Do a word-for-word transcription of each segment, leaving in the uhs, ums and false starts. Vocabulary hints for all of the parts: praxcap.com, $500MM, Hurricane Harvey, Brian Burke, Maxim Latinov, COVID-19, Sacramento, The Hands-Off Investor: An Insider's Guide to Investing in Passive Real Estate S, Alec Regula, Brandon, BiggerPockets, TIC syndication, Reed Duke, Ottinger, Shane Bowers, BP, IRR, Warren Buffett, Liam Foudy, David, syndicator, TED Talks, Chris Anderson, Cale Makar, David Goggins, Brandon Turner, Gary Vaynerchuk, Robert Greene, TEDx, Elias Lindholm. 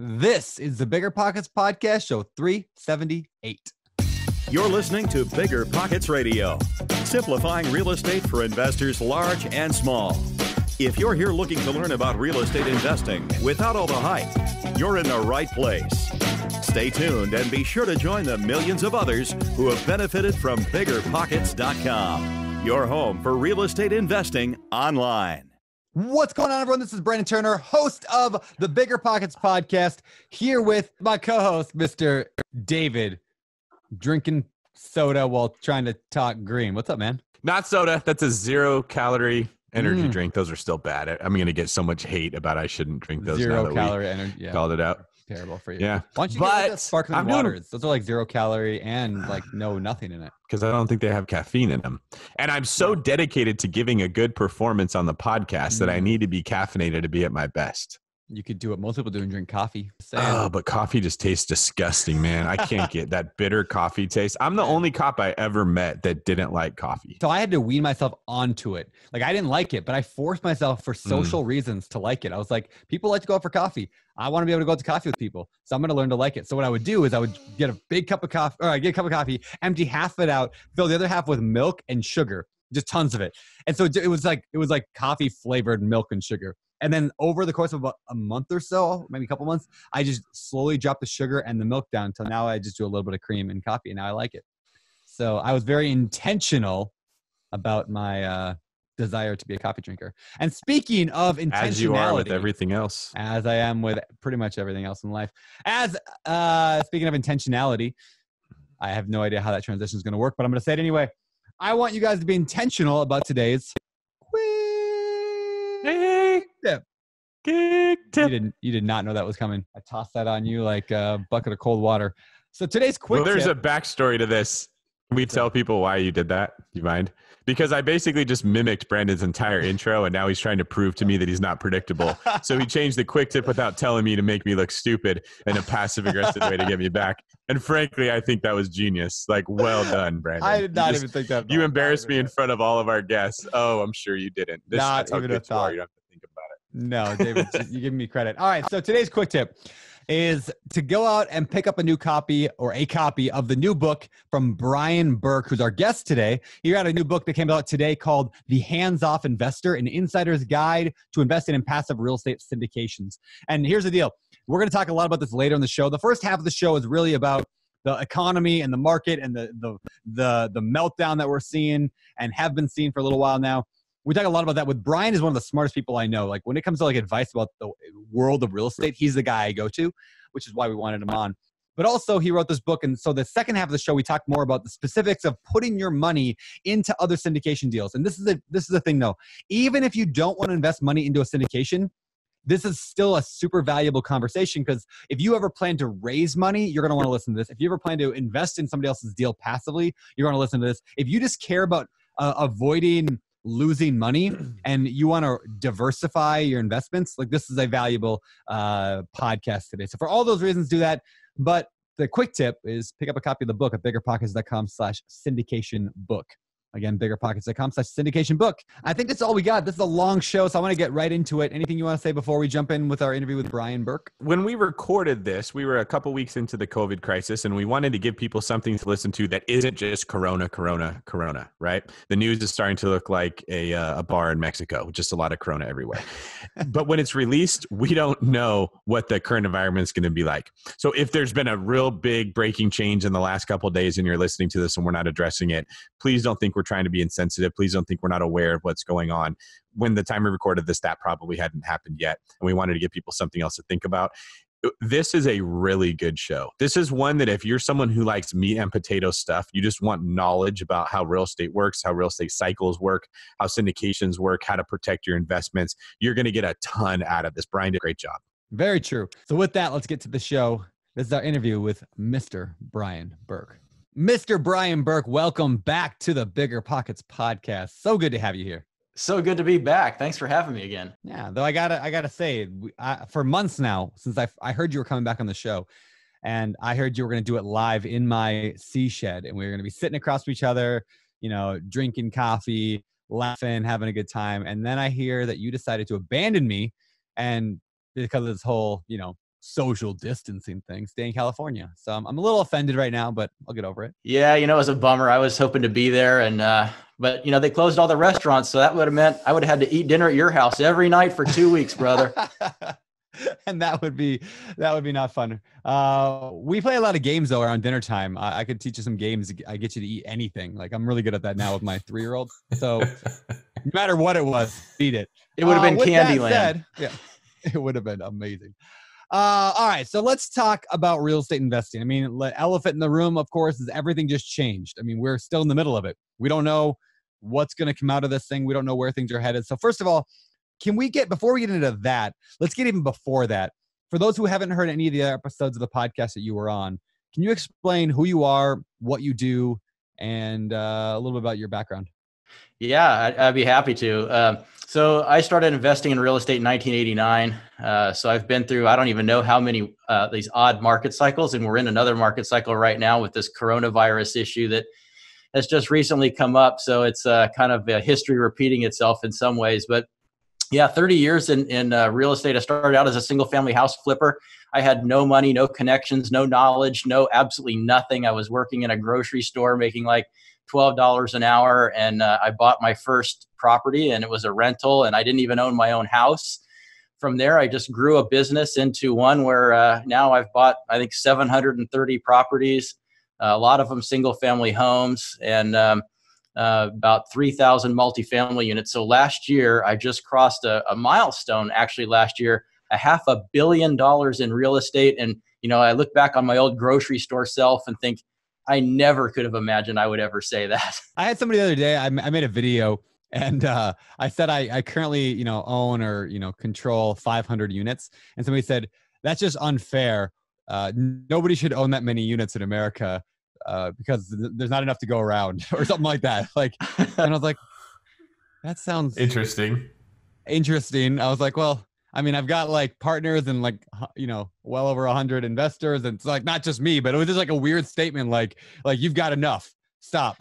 This is the BiggerPockets Podcast, show three seventy-eight. You're listening to BiggerPockets Radio, simplifying real estate for investors large and small. If you're here looking to learn about real estate investing without all the hype, you're in the right place. Stay tuned and be sure to join the millions of others who have benefited from bigger pockets dot com, your home for real estate investing online. What's going on, everyone? This is Brandon Turner, host of the Bigger Pockets Podcast, here with my co-host, Mister David, drinking soda while trying to talk green. What's up, man? Not soda. That's a zero-calorie energy mm. drink. Those are still bad. I'm going to get so much hate about I shouldn't drink those. Zero-calorie energy. Yeah. Called it out. Terrible for you. Yeah. Why don't you but get like sparkling waters? Those are like zero-calorie and like no nothing in it. Because I don't think they have caffeine in them. And I'm so dedicated to giving a good performance on the podcast mm. that I need to be caffeinated to be at my best. You could do what most people do and drink coffee. Sand. Oh, but coffee just tastes disgusting, man. I can't get that bitter coffee taste. I'm the only cop I ever met that didn't like coffee. So I had to wean myself onto it. Like I didn't like it, but I forced myself for social mm. reasons to like it. I was like, people like to go out for coffee. I want to be able to go out to coffee with people. So I'm going to learn to like it. So what I would do is I would get a big cup of coffee, or I get a cup of coffee, empty half of it out, fill the other half with milk and sugar, just tons of it. And so it was like, it was like coffee flavored milk and sugar. And then over the course of about a month or so, maybe a couple months, I just slowly dropped the sugar and the milk down until now I just do a little bit of cream and coffee, and now I like it. So I was very intentional about my uh, desire to be a coffee drinker. And speaking of intentionality, as you are with everything else, as I am with pretty much everything else in life, as uh, speaking of intentionality, I have no idea how that transition is going to work, but I'm going to say it anyway. I want you guys to be intentional about today's tip. Quick tip. You didn't. You did not know that was coming. I tossed that on you like a bucket of cold water. So today's quick. Well, there's tip. a backstory to this. Can we tell people why you did that? Do you mind? Because I basically just mimicked Brandon's entire intro, and now he's trying to prove to me that he's not predictable. So he changed the quick tip without telling me to make me look stupid in a passive-aggressive way to get me back. And frankly, I think that was genius. Like, well done, Brandon. I did not just, even think that. You embarrassed me in that. front of all of our guests. Oh, I'm sure you didn't. This, not that's how even good a thought. You have to think about it. No, David, you give me credit. All right, so today's quick tip is to go out and pick up a new copy or a copy of the new book from Brian Burke, who's our guest today. He got a new book that came out today called The Hands-Off Investor: An Insider's Guide to Investing in Passive Real Estate Syndications. And here's the deal. We're going to talk a lot about this later in the show. The first half of the show is really about the economy and the market and the the the, the meltdown that we're seeing and have been seeing for a little while now. We talk a lot about that with Brian. Is one of the smartest people I know. Like when it comes to like advice about the world of real estate, he's the guy I go to, which is why we wanted him on. But also he wrote this book. And so the second half of the show, we talk more about the specifics of putting your money into other syndication deals. And this is a, this is the thing though, even if you don't want to invest money into a syndication, this is still a super valuable conversation because if you ever plan to raise money, you're going to want to listen to this. If you ever plan to invest in somebody else's deal passively, you're going to listen to this. If you just care about uh, avoiding losing money and you want to diversify your investments, like this is a valuable uh, podcast today. So for all those reasons, do that. But the quick tip is pick up a copy of the book at bigger pockets dot com slash syndication book. Again, bigger pockets dot com slash syndication book. I think that's all we got. This is a long show, so I want to get right into it. Anything you want to say before we jump in with our interview with Brian Burke? When we recorded this, we were a couple weeks into the COVID crisis, and we wanted to give people something to listen to that isn't just Corona, Corona, Corona, right? The news is starting to look like a, uh, a bar in Mexico, just a lot of Corona everywhere. But when it's released, we don't know what the current environment is going to be like. So if there's been a real big breaking change in the last couple of days and you're listening to this and we're not addressing it, please don't think we're trying to be insensitive. Please don't think we're not aware of what's going on. When the time we recorded this, that probably hadn't happened yet. And we wanted to give people something else to think about. This is a really good show. This is one that if you're someone who likes meat and potato stuff, you just want knowledge about how real estate works, how real estate cycles work, how syndications work, how to protect your investments. You're going to get a ton out of this. Brian did a great job. Very true. So with that, let's get to the show. This is our interview with Mister Brian Burke. Mister Brian Burke, welcome back to the Bigger Pockets Podcast. So good to have you here. So good to be back. Thanks for having me again. Yeah, though I gotta, I gotta say, I, for months now, since I, I heard you were coming back on the show, and I heard you were going to do it live in my sea shed, and we were going to be sitting across from each other, you know, drinking coffee, laughing, having a good time, and then I hear that you decided to abandon me, and because of this whole, you know, social distancing thing, stay in California. So I'm, I'm a little offended right now, but I'll get over it. Yeah, you know, it was a bummer. I was hoping to be there, and uh, but you know, they closed all the restaurants, so that would have meant I would have had to eat dinner at your house every night for two weeks, brother. And that would be, that would be not fun. Uh, we play a lot of games though around dinner time. I, I could teach you some games. I get you to eat anything. Like I'm really good at that now with my three-year-old. So no matter what it was, eat it. It would have been uh, Candyland. Yeah, it would have been amazing. Uh, all right. So let's talk about real estate investing. I mean, the elephant in the room, of course, is everything just changed. I mean, we're still in the middle of it. We don't know what's going to come out of this thing. We don't know where things are headed. So first of all, can we get, before we get into that, let's get even before that. For those who haven't heard any of the episodes of the podcast that you were on, can you explain who you are, what you do, and uh, a little bit about your background? Yeah, I'd, I'd be happy to. Um, so I started investing in real estate in nineteen eighty-nine. Uh, so I've been through, I don't even know how many uh, these odd market cycles, and we're in another market cycle right now with this coronavirus issue that has just recently come up. So it's uh, kind of a history repeating itself in some ways, but yeah, thirty years in, in uh, real estate. I started out as a single family house flipper. I had no money, no connections, no knowledge, no absolutely nothing. I was working in a grocery store making like twelve dollars an hour. And uh, I bought my first property, and it was a rental, and I didn't even own my own house. From there, I just grew a business into one where uh, now I've bought, I think, seven hundred thirty properties, uh, a lot of them single family homes, and um, Uh, about three thousand multifamily units. So last year, I just crossed a, a milestone, actually last year, a half a billion dollars in real estate. And, you know, I look back on my old grocery store self and think, I never could have imagined I would ever say that. I had somebody the other day, I, m- I made a video, and uh, I said, I, I currently, you know, own or, you know, control five hundred units. And somebody said, that's just unfair. Uh, nobody should own that many units in America. Uh, because th- there's not enough to go around or something like that. Like, and I was like, that sounds interesting. Interesting. I was like, well, I mean, I've got like partners and like, you know, well over a hundred investors, and it's like, not just me, but it was just like a weird statement. Like, like you've got enough, stop.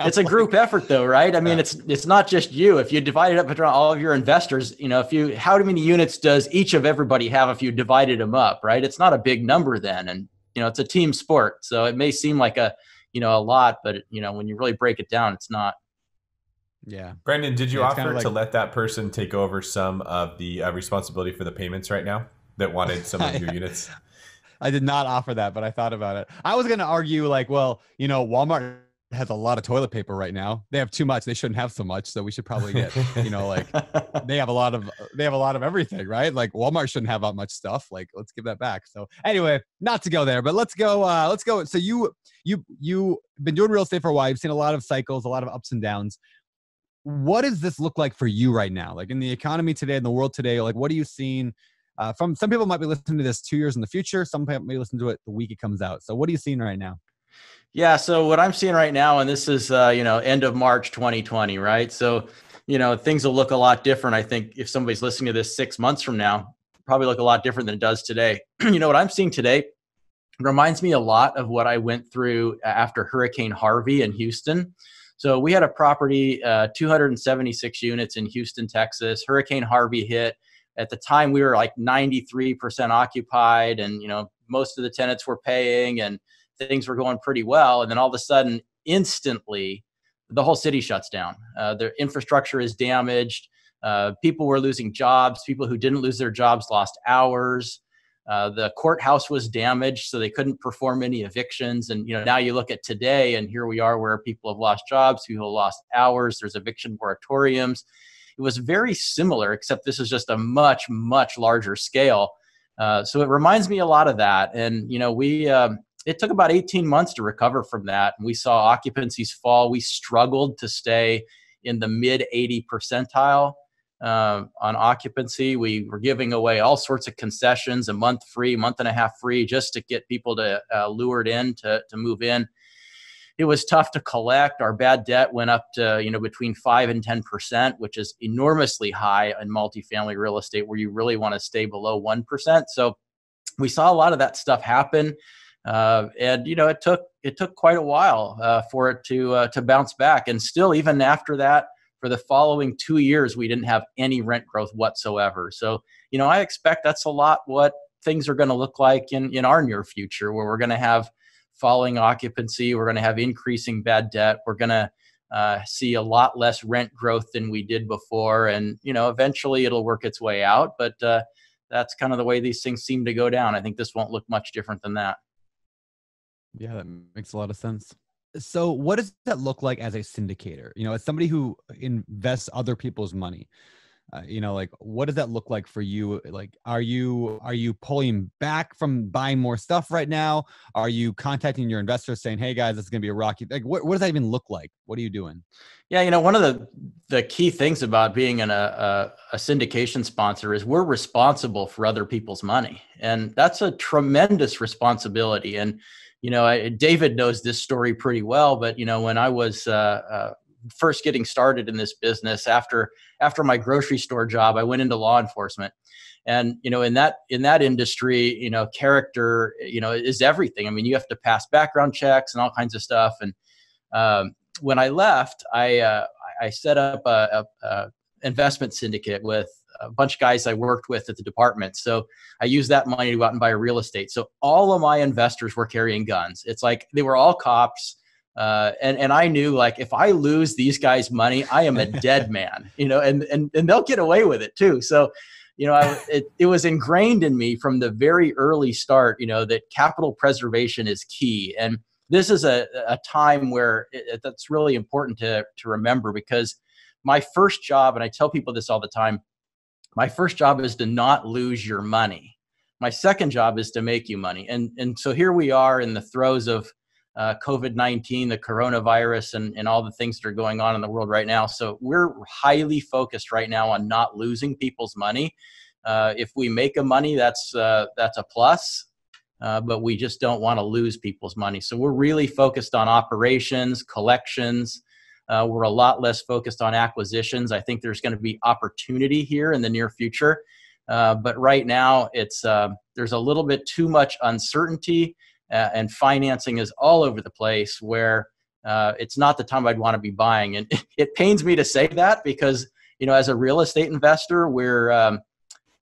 It's a group effort though, right? I mean, yeah. it's, it's not just you. If you divide it up between all of your investors, you know, if you, how many units does each of everybody have? If you divided them up, right? It's not a big number then. And, you know, it's a team sport, so it may seem like a, you know, a lot, but you know, when you really break it down, it's not. Yeah. Brandon, did you yeah, offer like- to let that person take over some of the uh, responsibility for the payments right now that wanted some of your units? I did not offer that, but I thought about it. I was going to argue like, well, you know, Walmart has a lot of toilet paper right now. They have too much. They shouldn't have so much. So we should probably get, you know, like they have a lot of, they have a lot of everything, right? Like Walmart shouldn't have that much stuff. Like, let's give that back. So anyway, not to go there, but let's go, uh, let's go. So you, you, you've been doing real estate for a while. You've seen a lot of cycles, a lot of ups and downs. What does this look like for you right now? Like in the economy today, in the world today, like what are you seeing uh, from, some people might be listening to this two years in the future. Some people may listen to it the week it comes out. So what are you seeing right now? Yeah. So what I'm seeing right now, and this is, uh, you know, end of March, twenty twenty, right? So, you know, things will look a lot different. I think if somebody's listening to this six months from now, probably look a lot different than it does today. You know, what I'm seeing today reminds me a lot of what I went through after Hurricane Harvey in Houston. So we had a property, uh, two hundred seventy-six units in Houston, Texas. Hurricane Harvey hit. At the time we were like ninety-three percent occupied, and, you know, most of the tenants were paying, and things were going pretty well. And then all of a sudden, instantly, the whole city shuts down. Uh, their infrastructure is damaged. Uh, people were losing jobs. People who didn't lose their jobs lost hours. Uh, the courthouse was damaged, so they couldn't perform any evictions. And you know, now you look at today, and here we are where people have lost jobs, people lost hours, there's eviction moratoriums. It was very similar, except this is just a much, much larger scale. Uh, so it reminds me a lot of that. And you know, we... Um, It took about eighteen months to recover from that. We saw occupancies fall. We struggled to stay in the mid eighty percentile uh, on occupancy. We were giving away all sorts of concessions, a month free, month and a half free, just to get people to uh, lured in to, to move in. It was tough to collect. Our bad debt went up to, you know, between five and ten percent, which is enormously high in multifamily real estate, where you really want to stay below one percent. So we saw a lot of that stuff happen. Uh, and you know, it took it took quite a while uh, for it to uh, to bounce back, and still, even after that, for the following two years, we didn't have any rent growth whatsoever. So, you know, I expect that's a lot what things are going to look like in, in our near future, where we're going to have falling occupancy, we're going to have increasing bad debt, we're going to uh, see a lot less rent growth than we did before. And, you know, eventually it'll work its way out. But uh, that's kind of the way these things seem to go down. I think this won't look much different than that. Yeah, that makes a lot of sense. So what does that look like as a syndicator? You know, as somebody who invests other people's money, uh, you know, like, what does that look like for you? Like, are you, are you pulling back from buying more stuff right now? Are you contacting your investors saying, hey guys, this is going to be a rocky, like, what, what does that even look like? What are you doing? Yeah. You know, one of the, the key things about being in a, a, a syndication sponsor is we're responsible for other people's money. And that's a tremendous responsibility. And, you know, I, David knows this story pretty well, but, you know, when I was uh, uh, first getting started in this business, after after my grocery store job, I went into law enforcement. And, you know, in that in that industry, you know, character, you know, is everything. I mean, you have to pass background checks and all kinds of stuff. And um, when I left, I, uh, I set up a, a, a investment syndicate with a bunch of guys I worked with at the department. So I used that money to go out and buy real estate. So all of my investors were carrying guns. It's like they were all cops. Uh, and, and I knew, like, if I lose these guys' money, I am a dead man, you know, and, and, and they'll get away with it too. So, you know, I, it, it was ingrained in me from the very early start, you know, that capital preservation is key. And this is a, a time where it, it, that's really important to, to remember, because my first job, and I tell people this all the time, my first job is to not lose your money. My second job is to make you money. And, and so here we are in the throes of uh, COVID nineteen, the coronavirus, and, and all the things that are going on in the world right now. So we're highly focused right now on not losing people's money. Uh, if we make a money, that's, uh, that's a plus, uh, but we just don't want to lose people's money. So we're really focused on operations, collections. Uh, we're a lot less focused on acquisitions. I think there's going to be opportunity here in the near future. Uh, but right now, it's uh, there's a little bit too much uncertainty, uh, and financing is all over the place, where uh, it's not the time I'd want to be buying. And it pains me to say that, because, you know, as a real estate investor, we're, um,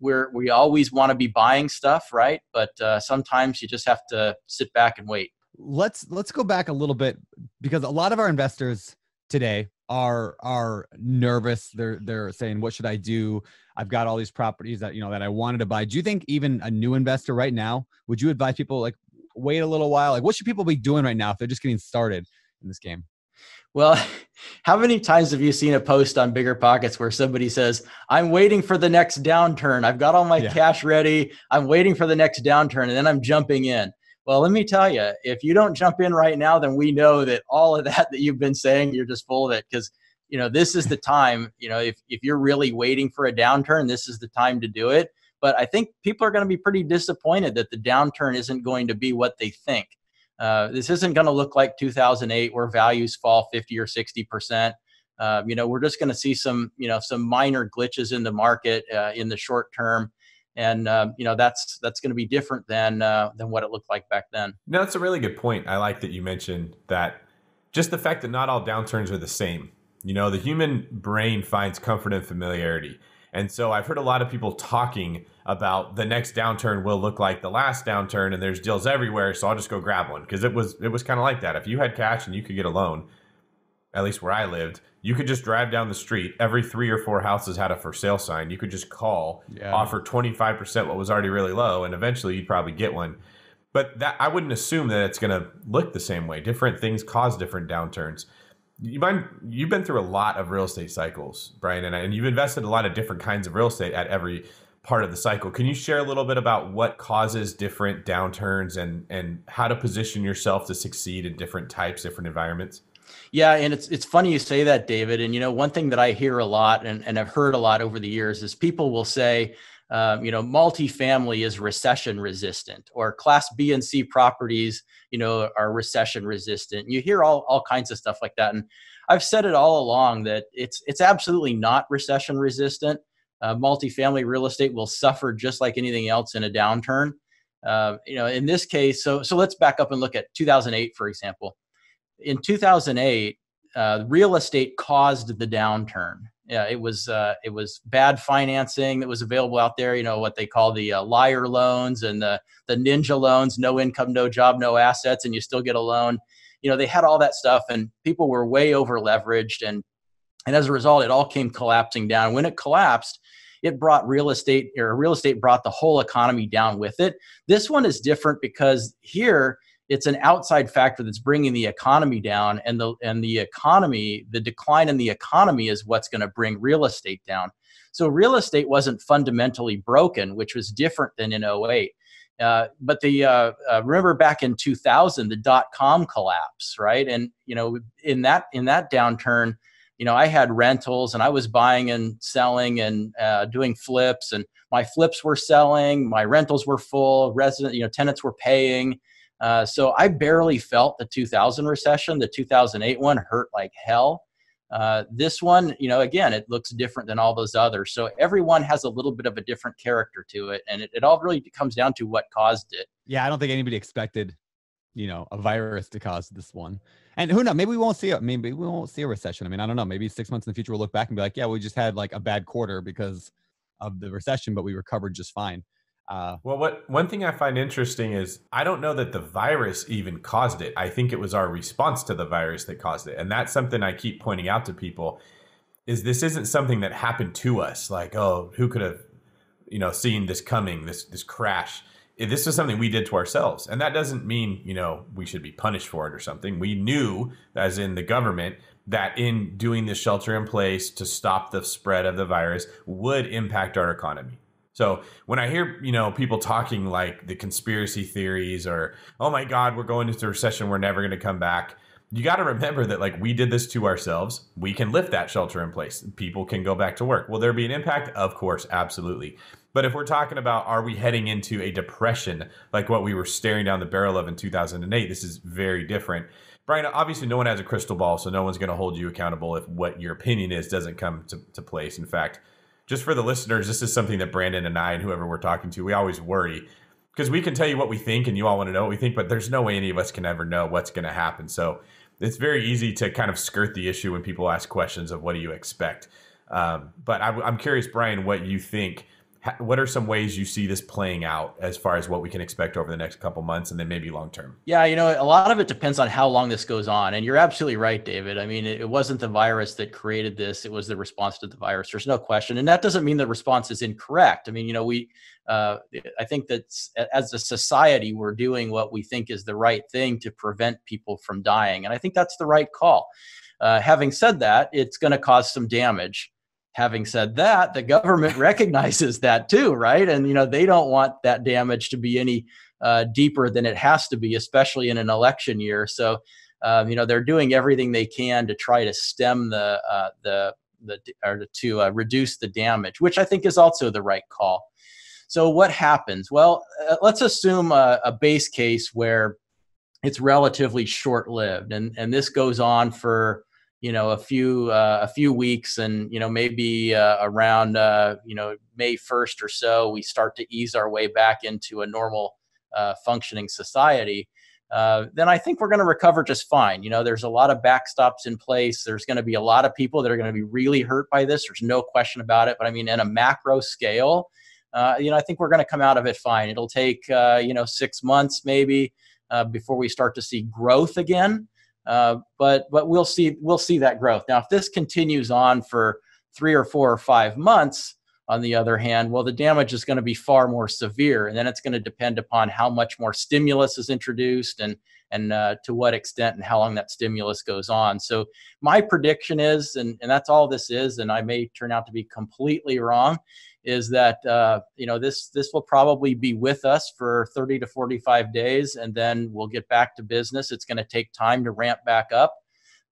we're, we always want to be buying stuff, right? But uh, sometimes you just have to sit back and wait. Let's, let's go back a little bit, because a lot of our investors today are are nervous. They're they're saying, what should I do? I've got all these properties that, you know, that I wanted to buy. Do you think even a new investor right now, would you advise people, like, wait a little while? Like, what should people be doing right now if they're just getting started in this game? Well, how many times have you seen a post on BiggerPockets where somebody says, I'm waiting for the next downturn. I've got all my yeah. cash ready. I'm waiting for the next downturn, and then I'm jumping in. Well, let me tell you, if you don't jump in right now, then we know that all of that that you've been saying, you're just full of it. Because, you know, this is the time, you know, if, if you're really waiting for a downturn, this is the time to do it. But I think people are going to be pretty disappointed that the downturn isn't going to be what they think. Uh, this isn't going to look like two thousand eight, where values fall fifty or sixty percent. Uh, you know, we're just going to see some, you know, some minor glitches in the market uh, in the short term. And, um, you know, that's, that's going to be different than, uh, than what it looked like back then. No, that's a really good point. I like that you mentioned that, just the fact that not all downturns are the same. You know, the human brain finds comfort in familiarity. And so I've heard a lot of people talking about the next downturn will look like the last downturn, and there's deals everywhere, so I'll just go grab one. Cause it was, it was kind of like that. If you had cash and you could get a loan, at least where I lived, you could just drive down the street. Every three or four houses had a for sale sign. You could just call, yeah. offer twenty-five percent what was already really low, and eventually you'd probably get one. But that, I wouldn't assume that it's going to look the same way. Different things cause different downturns. You mind, you've been through a lot of real estate cycles, Brian, and, I, and you've invested a lot of different kinds of real estate at every part of the cycle. Can you share a little bit about what causes different downturns and, and how to position yourself to succeed in different types, different environments? Yeah. And it's, it's funny you say that, David. And, you know, one thing that I hear a lot and, and I've heard a lot over the years is people will say, um, you know, multifamily is recession resistant, or class B and C properties, you know, are recession resistant. You hear all, all kinds of stuff like that. And I've said it all along that it's, it's absolutely not recession resistant. Uh, multifamily real estate will suffer just like anything else in a downturn. Uh, you know, in this case, so, so let's back up and look at two thousand eight, for example. In two thousand eight, uh, real estate caused the downturn. Yeah, it was uh, it was bad financing that was available out there. You know what they call the uh, liar loans and the the ninja loans, no income, no job, no assets, and you still get a loan. You know, they had all that stuff, and people were way over leveraged, and and as a result, it all came collapsing down. When it collapsed, it brought real estate, or real estate brought the whole economy down with it. This one is different because here, it's an outside factor that's bringing the economy down, and the and the economy, the decline in the economy is what's going to bring real estate down. So real estate wasn't fundamentally broken, which was different than in oh eight. Uh, but the uh, uh, remember back in two thousand, the dot-com collapse, right? And you know, in that in that downturn, you know, I had rentals, and I was buying and selling and uh, doing flips, and my flips were selling, my rentals were full, resident, you know, tenants were paying. Uh, so I barely felt the two thousand recession. The two thousand eight one hurt like hell. Uh, this one, you know, again, it looks different than all those others. So everyone has a little bit of a different character to it. And it, it all really comes down to what caused it. Yeah. I don't think anybody expected, you know, a virus to cause this one. And who knows, maybe we won't see it. Maybe we won't see a recession. I mean, I don't know, maybe six months in the future, we'll look back and be like, yeah, we just had like a bad quarter because of the recession, but we recovered just fine. Uh, well, what one thing I find interesting is I don't know that the virus even caused it. I think it was our response to the virus that caused it. And that's something I keep pointing out to people is this isn't something that happened to us. Like, oh, who could have, you know, seen this coming, this, this crash. This is something we did to ourselves. And that doesn't mean, you know, we should be punished for it or something. We knew, as in the government, that in doing this shelter in place to stop the spread of the virus would impact our economy. So when I hear, you know, people talking like the conspiracy theories or, oh my God, we're going into a recession, we're never going to come back. You got to remember that like we did this to ourselves. We can lift that shelter in place. People can go back to work. Will there be an impact? Of course, absolutely. But if we're talking about, are we heading into a depression like what we were staring down the barrel of in two thousand eight, this is very different. Brian, obviously no one has a crystal ball, so no one's going to hold you accountable if what your opinion is doesn't come to, to place. In fact, just for the listeners, this is something that Brandon and I and whoever we're talking to, we always worry because we can tell you what we think and you all want to know what we think, but there's no way any of us can ever know what's going to happen. So it's very easy to kind of skirt the issue when people ask questions of what do you expect? Um, but I, I'm curious, Brian, what you think, what are some ways you see this playing out as far as what we can expect over the next couple months and then maybe long term? Yeah, you know, a lot of it depends on how long this goes on. And you're absolutely right, David. I mean, it wasn't the virus that created this. It was the response to the virus. There's no question. And that doesn't mean the response is incorrect. I mean, you know, we, uh, I think that as a society, we're doing what we think is the right thing to prevent people from dying. And I think that's the right call. Uh, having said that, it's going to cause some damage. Having said that, the government recognizes that too, right? And you know they don't want that damage to be any uh, deeper than it has to be, especially in an election year. So, um, you know they're doing everything they can to try to stem the uh, the the or to uh, reduce the damage, which I think is also the right call. So, what happens? Well, uh, let's assume a, a base case where it's relatively short-lived, and and this goes on for. You know, a few uh, a few weeks, and you know, maybe uh, around uh, you know May first or so, we start to ease our way back into a normal uh, functioning society. Uh, then I think we're going to recover just fine. You know, there's a lot of backstops in place. There's going to be a lot of people that are going to be really hurt by this. There's no question about it. But I mean, in a macro scale, uh, you know, I think we're going to come out of it fine. It'll take uh, you know six months maybe uh, before we start to see growth again. Uh, but but we'll see we'll see that growth. Now, if this continues on for three or four or five months, on the other hand, well, the damage is going to be far more severe, and then it's going to depend upon how much more stimulus is introduced and and uh, to what extent and how long that stimulus goes on. So my prediction is, and and that's all this is, and I may turn out to be completely wrong, is that uh, you know this this will probably be with us for thirty to forty-five days, and then we'll get back to business. It's going to take time to ramp back up,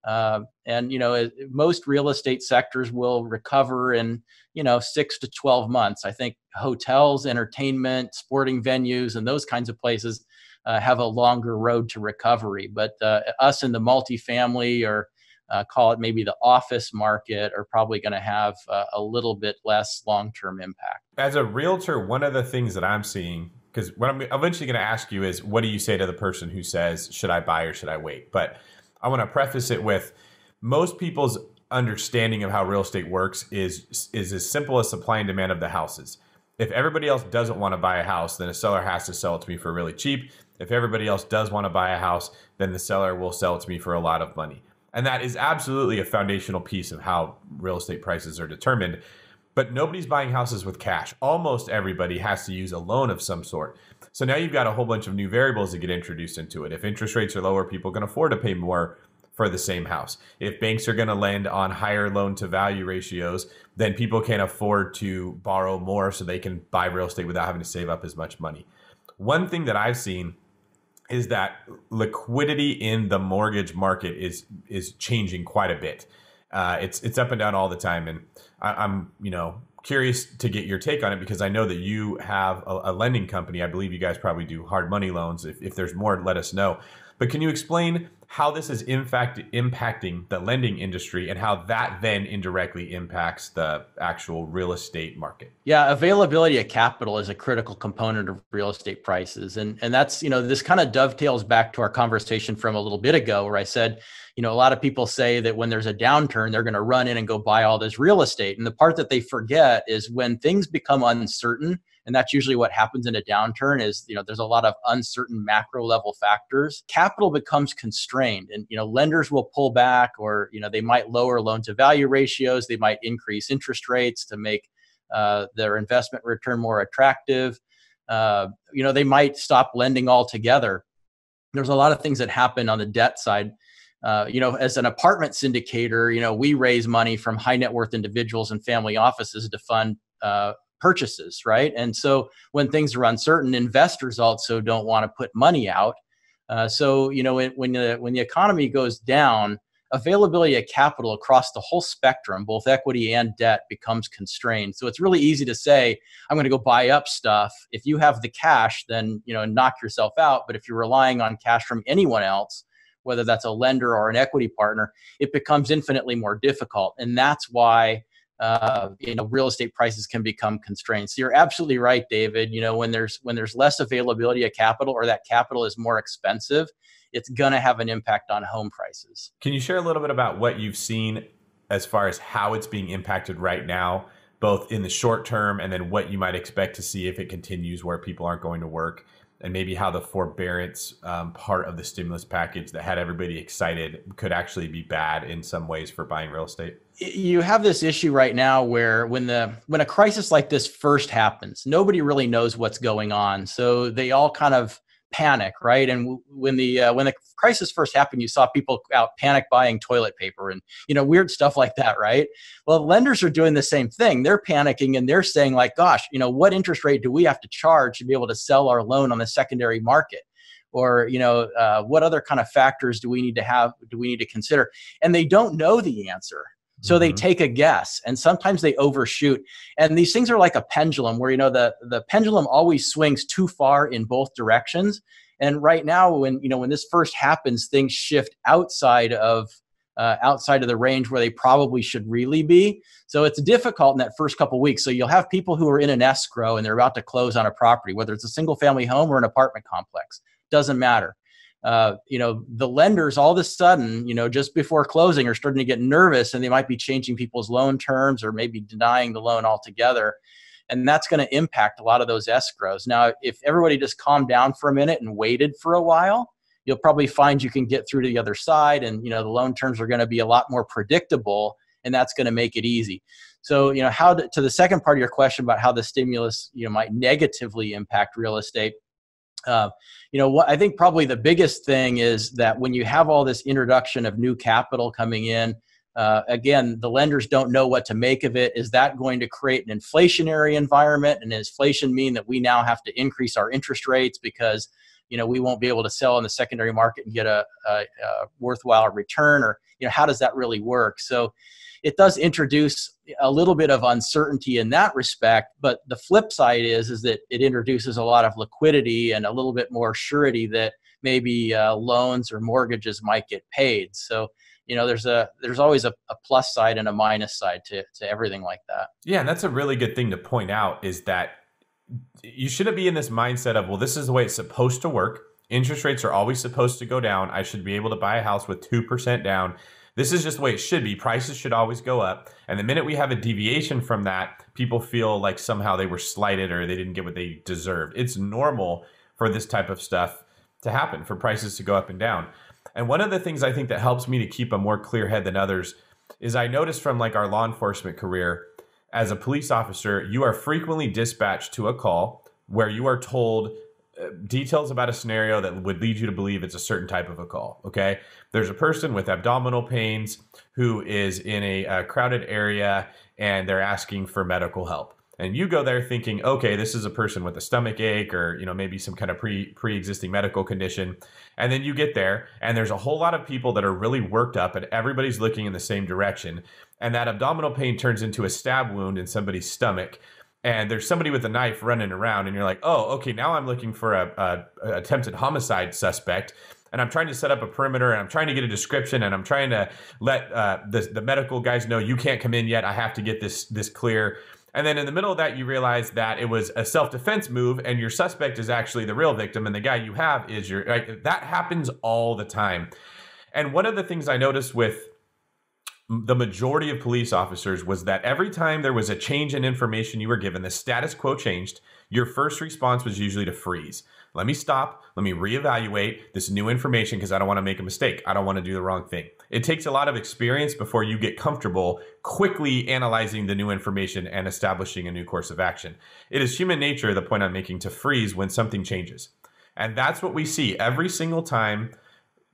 uh, and you know it, most real estate sectors will recover in you know six to twelve months. I think hotels, entertainment, sporting venues, and those kinds of places uh, have a longer road to recovery. But uh, us in the multifamily or Uh, call it maybe the office market are probably going to have uh, a little bit less long-term impact. As a realtor, one of the things that I'm seeing, because what I'm eventually going to ask you is, what do you say to the person who says, should I buy or should I wait? But I want to preface it with most people's understanding of how real estate works is, is as simple as supply and demand of the houses. If everybody else doesn't want to buy a house, then a seller has to sell it to me for really cheap. If everybody else does want to buy a house, then the seller will sell it to me for a lot of money. And that is absolutely a foundational piece of how real estate prices are determined. But nobody's buying houses with cash. Almost everybody has to use a loan of some sort. So now you've got a whole bunch of new variables that get introduced into it. If interest rates are lower, people can afford to pay more for the same house. If banks are going to lend on higher loan to value ratios, then people can afford to borrow more so they can buy real estate without having to save up as much money. One thing that I've seen is that liquidity in the mortgage market is is changing quite a bit. Uh, it's it's up and down all the time, and I, I'm you know curious to get your take on it because I know that you have a, a lending company. I believe you guys probably do hard money loans. If if there's more, let us know. But can you explain how this is in fact impacting the lending industry and how that then indirectly impacts the actual real estate market? Yeah, availability of capital is a critical component of real estate prices. And, and that's, you know, this kind of dovetails back to our conversation from a little bit ago where I said, you know, a lot of people say that when there's a downturn, they're going to run in and go buy all this real estate. And the part that they forget is when things become uncertain, and that's usually what happens in a downturn is, you know, there's a lot of uncertain macro level factors. Capital becomes constrained and, you know, lenders will pull back or, you know, they might lower loan to value ratios. They might increase interest rates to make uh, their investment return more attractive. Uh, you know, they might stop lending altogether. There's a lot of things that happen on the debt side. Uh, you know, as an apartment syndicator, you know, we raise money from high net worth individuals and family offices to fund uh, purchases, right? And so when things are uncertain, investors also don't want to put money out. Uh, so, you know, it, when, the, when the economy goes down, availability of capital across the whole spectrum, both equity and debt, becomes constrained. So it's really easy to say, I'm going to go buy up stuff. If you have the cash, then, you know, knock yourself out. But if you're relying on cash from anyone else, whether that's a lender or an equity partner, it becomes infinitely more difficult. And that's why Uh, you know, real estate prices can become constrained. So you're absolutely right, David. You know, when there's when there's less availability of capital or that capital is more expensive, it's going to have an impact on home prices. Can you share a little bit about what you've seen as far as how it's being impacted right now, both in the short term and then what you might expect to see if it continues where people aren't going to work, and maybe how the forbearance um, part of the stimulus package that had everybody excited could actually be bad in some ways for buying real estate? You have this issue right now where when the when a crisis like this first happens, nobody really knows what's going on. So they all kind of panic, right? And when the uh, when the crisis first happened, you saw people out panic buying toilet paper and, you know, weird stuff like that, right? Well, lenders are doing the same thing. They're panicking and they're saying like, gosh, you know, what interest rate do we have to charge to be able to sell our loan on the secondary market? Or, you know, uh, what other kind of factors do we need to have? Do we need to consider? And they don't know the answer. So they take a guess and sometimes they overshoot. And these things are like a pendulum where, you know, the, the pendulum always swings too far in both directions. And right now, when, you know, when this first happens, things shift outside of, uh, outside of the range where they probably should really be. So it's difficult in that first couple of weeks. So you'll have people who are in an escrow and they're about to close on a property, whether it's a single family home or an apartment complex, doesn't matter. Uh, you know, the lenders all of a sudden, you know, just before closing are starting to get nervous and they might be changing people's loan terms or maybe denying the loan altogether. And that's going to impact a lot of those escrows. Now, if everybody just calmed down for a minute and waited for a while, you'll probably find you can get through to the other side and, you know, the loan terms are going to be a lot more predictable and that's going to make it easy. So, you know, how to, to the second part of your question about how the stimulus, you know, might negatively impact real estate. Uh, you know, what I think probably the biggest thing is that when you have all this introduction of new capital coming in, uh, again, the lenders don't know what to make of it. Is that going to create an inflationary environment? And does inflation mean that we now have to increase our interest rates because, you know, we won't be able to sell in the secondary market and get a, a, a worthwhile return? Or, you know, how does that really work? So it does introduce a little bit of uncertainty in that respect, but the flip side is, is that it introduces a lot of liquidity and a little bit more surety that maybe uh, loans or mortgages might get paid. So, you know, there's a, there's always a, a plus side and a minus side to, to everything like that. Yeah. And that's a really good thing to point out is that you shouldn't be in this mindset of, well, this is the way it's supposed to work. Interest rates are always supposed to go down. I should be able to buy a house with two percent down. This is just the way it should be. Prices should always go up. And the minute we have a deviation from that, people feel like somehow they were slighted or they didn't get what they deserved. It's normal for this type of stuff to happen, for prices to go up and down. And one of the things I think that helps me to keep a more clear head than others is I noticed from like our law enforcement career, as a police officer, you are frequently dispatched to a call where you are told details about a scenario that would lead you to believe it's a certain type of a call, okay? There's a person with abdominal pains who is in a, a crowded area and they're asking for medical help. And you go there thinking, okay, this is a person with a stomach ache or, you know, maybe some kind of pre, pre-existing medical condition. And then you get there and there's a whole lot of people that are really worked up and everybody's looking in the same direction. And that abdominal pain turns into a stab wound in somebody's stomach. And there's somebody with a knife running around and you're like, oh, okay, now I'm looking for a, a, a attempted homicide suspect. And I'm trying to set up a perimeter and I'm trying to get a description and I'm trying to let uh, the, the medical guys know you can't come in yet. I have to get this, this clear. And then in the middle of that, you realize that it was a self-defense move and your suspect is actually the real victim and the guy you have is your, like, that happens all the time. And one of the things I noticed with the majority of police officers was that every time there was a change in information you were given, the status quo changed, your first response was usually to freeze. Let me stop. Let me reevaluate this new information because I don't want to make a mistake. I don't want to do the wrong thing. It takes a lot of experience before you get comfortable quickly analyzing the new information and establishing a new course of action. It is human nature, the point I'm making, to freeze when something changes. And that's what we see every single time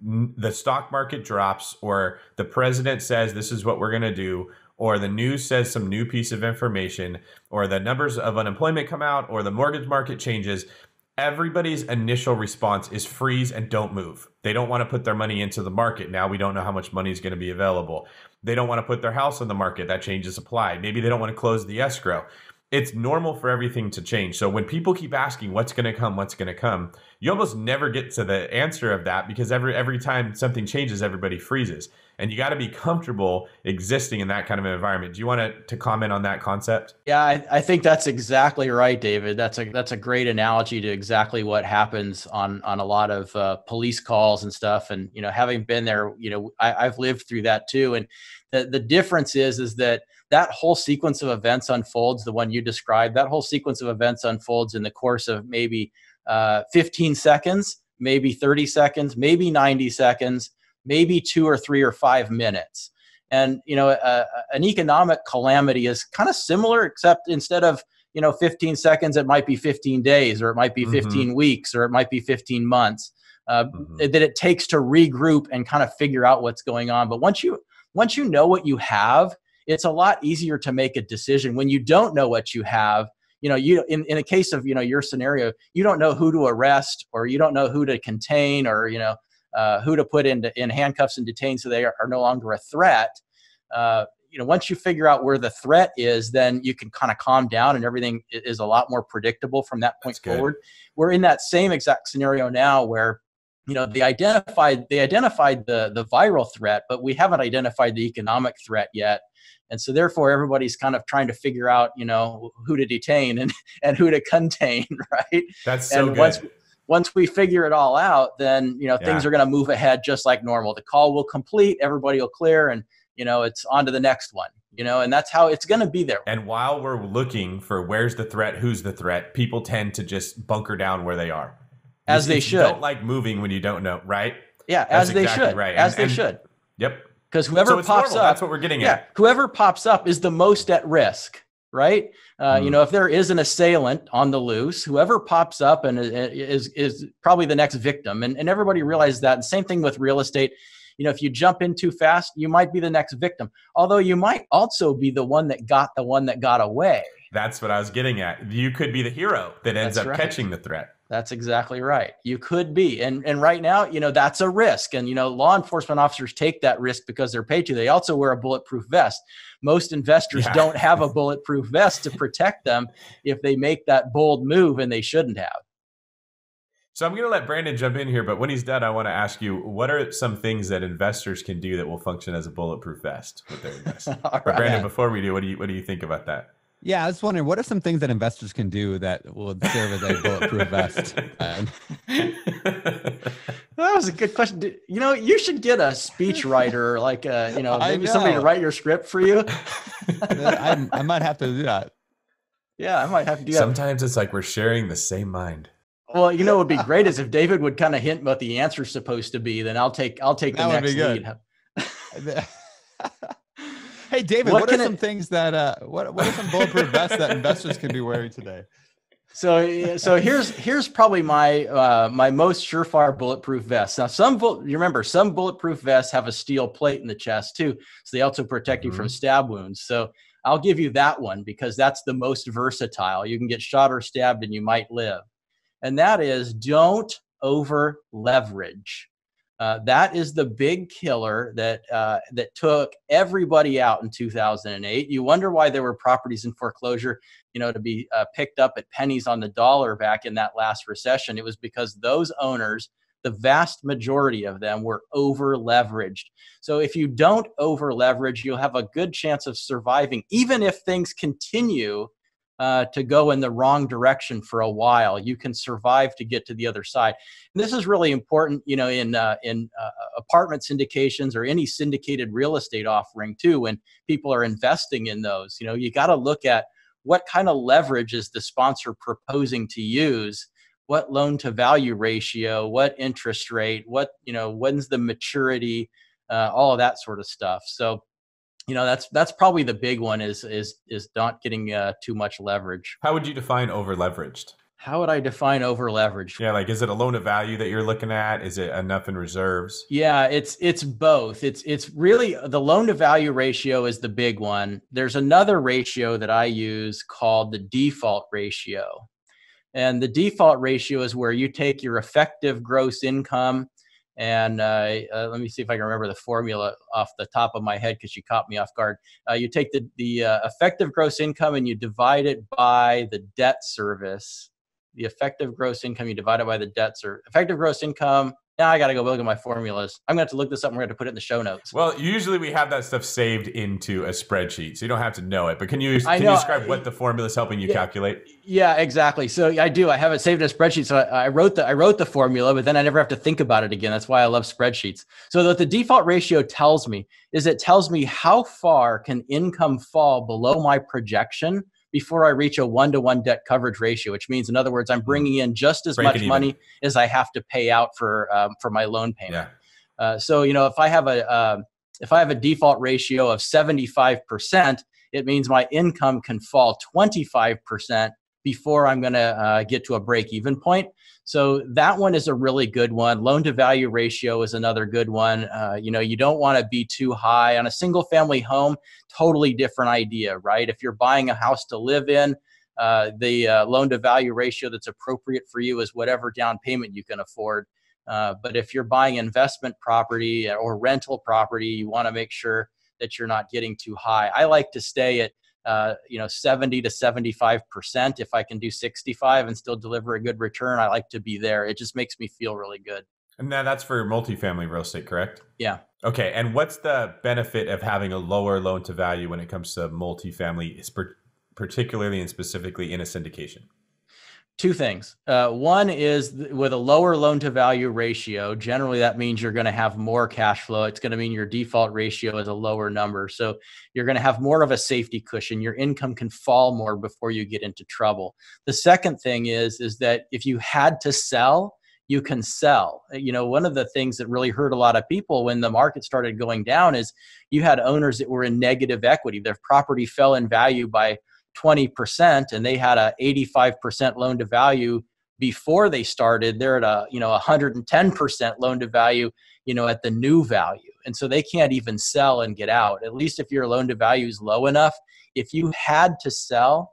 the stock market drops or the president says this is what we're going to do, or the news says some new piece of information, or the numbers of unemployment come out, or the mortgage market changes. Everybody's initial response is freeze and don't move. They don't want to put their money into the market. Now we don't know how much money is going to be available. They don't want to put their house on the market. That change is supply. Maybe they don't want to close the escrow. It's normal for everything to change. So when people keep asking what's going to come, what's going to come, you almost never get to the answer of that because every every time something changes, everybody freezes. And you got to be comfortable existing in that kind of an environment. Do you want to, to comment on that concept? Yeah, I, I think that's exactly right, David. That's a that's a great analogy to exactly what happens on on a lot of uh, police calls and stuff. And you know, having been there, you know, I, I've lived through that too. And the the difference is is that that whole sequence of events unfolds. The one you described, that whole sequence of events unfolds in the course of maybe uh, fifteen seconds, maybe thirty seconds, maybe ninety seconds. Maybe two or three or five minutes. And, you know, uh, an economic calamity is kind of similar, except instead of, you know, fifteen seconds, it might be fifteen days, or it might be fifteen mm-hmm. weeks, or it might be fifteen months, uh, mm-hmm. that it takes to regroup and kind of figure out what's going on. But once you, once you know what you have, it's a lot easier to make a decision. When you don't know what you have, you know, you in, in a case of, you know, your scenario, you don't know who to arrest, or you don't know who to contain, or, you know, Uh, who to put in, in handcuffs and detain so they are, are no longer a threat. Uh, you know, once you figure out where the threat is, then you can kind of calm down and everything is a lot more predictable from that point forward. We're in that same exact scenario now where, you know, they identified, they identified the, the viral threat, but we haven't identified the economic threat yet. And so therefore everybody's kind of trying to figure out, you know, who to detain and, and who to contain, right? That's so and good. Once, Once we figure it all out, then, you know, things yeah. are going to move ahead just like normal. The call will complete, everybody will clear, and, you know, it's on to the next one, you know, and that's how it's going to be there. And while we're looking for where's the threat, who's the threat, people tend to just bunker down where they are. As you, they should. Don't like moving when you don't know, right? Yeah, that's as they exactly should. Right. As and, they and, should. Yep. Because whoever so pops normal. up, that's what we're getting yeah, at. Whoever pops up is the most at risk. Right. Uh, mm. You know, if there is an assailant on the loose, whoever pops up and is, is probably the next victim. And, and everybody realizes that. And same thing with real estate. You know, if you jump in too fast, you might be the next victim, although you might also be the one that got the one that got away. That's what I was getting at. You could be the hero that ends That's up right. catching the threat. That's exactly right. You could be. And, and right now, you know, that's a risk. And, you know, law enforcement officers take that risk because they're paid to. They also wear a bulletproof vest. Most investors yeah. don't have a bulletproof vest to protect them if they make that bold move, and they shouldn't have. So I'm going to let Brandon jump in here, but when he's done, I want to ask you, what are some things that investors can do that will function as a bulletproof vest with their investment? But right, Brandon, man. Before we do, what do you, what do you think about that? Yeah, I was wondering, what are some things that investors can do that will serve as a bulletproof vest? Um, was a good question. You know, you should get a speech writer, like, uh, you know, maybe know. somebody to write your script for you. I, I might have to do that. Yeah, I might have to do that. Sometimes it's like we're sharing the same mind. Well, you know, what would be great is if David would kind of hint what the answer's supposed to be, then I'll take, I'll take that the next lead. Hey, David, what, what are some it, things that, uh, what, what are some bulletproof vests that investors can be wearing today? So, so here's, here's probably my, uh, my most surefire bulletproof vest. Now, some, you remember, some bulletproof vests have a steel plate in the chest too. So they also protect mm-hmm. you from stab wounds. So I'll give you that one because that's the most versatile. You can get shot or stabbed and you might live. And that is, don't over leverage. Uh, that is the big killer that uh, that took everybody out in two thousand eight. You wonder why there were properties in foreclosure, you know, to be uh, picked up at pennies on the dollar back in that last recession. It was because those owners, the vast majority of them, were over leveraged. So if you don't over leverage, you'll have a good chance of surviving, even if things continue Uh, to go in the wrong direction for a while. You can survive to get to the other side. And this is really important, you know, in uh, in uh, apartment syndications or any syndicated real estate offering too, when people are investing in those. You know, you got to look at what kind of leverage is the sponsor proposing to use, what loan to value ratio, what interest rate, what, you know, when's the maturity, uh, all of that sort of stuff. So, you know, that's that's probably the big one is is is not getting uh, too much leverage. How would you define over leveraged? How would I define over leveraged? Yeah, like, is it a loan to value that you're looking at? Is it enough in reserves? Yeah, it's it's both. It's it's really the loan to value ratio is the big one. There's another ratio that I use called the default ratio, and the default ratio is where you take your effective gross income. And uh, uh, let me see if I can remember the formula off the top of my head because you caught me off guard. Uh, you take the, the uh, effective gross income and you divide it by the debt service. The effective gross income, you divide it by the debt service. Effective gross income. Now I got to go look at my formulas. I'm going to have to look this up and we're going to put it in the show notes. Well, usually we have that stuff saved into a spreadsheet, so you don't have to know it. But can you, can you describe what the formula is helping you yeah, calculate? Yeah, exactly. So I do. I have it saved in a spreadsheet. So I, I, wrote the, I wrote the formula, but then I never have to think about it again. That's why I love spreadsheets. So what the default ratio tells me is it tells me how far can income fall below my projection before I reach a one-to-one debt coverage ratio, which means, in other words, I'm bringing in just as much money as I have to pay out for um, for my loan payment. Yeah. Uh, so, you know, if I have a uh, if I have a default ratio of seventy-five percent, it means my income can fall twenty-five percent before I'm going to uh, get to a break-even point. So that one is a really good one. Loan-to-value ratio is another good one. Uh, you know, you don't want to be too high on a single-family home. Totally different idea, right? If you're buying a house to live in, uh, the uh, loan-to-value ratio that's appropriate for you is whatever down payment you can afford. Uh, but if you're buying investment property or rental property, you want to make sure that you're not getting too high. I like to stay at Uh, you know, seventy to seventy-five percent. If I can do sixty-five and still deliver a good return, I like to be there. It just makes me feel really good. And now that's for multifamily real estate, correct? Yeah. Okay. And what's the benefit of having a lower loan to value when it comes to multifamily, particularly and specifically in a syndication? Two things. Uh, one is with a lower loan to value ratio, generally that means you're going to have more cash flow. It's going to mean your default ratio is a lower number. So you're going to have more of a safety cushion. Your income can fall more before you get into trouble. The second thing is, is that if you had to sell, you can sell. You know, one of the things that really hurt a lot of people when the market started going down is you had owners that were in negative equity. Their property fell in value by twenty percent and they had a eighty-five percent loan to value before they started. They're at a, you know, one hundred ten percent loan to value, you know, at the new value. And so they can't even sell and get out. At least if your loan to value is low enough, if you had to sell,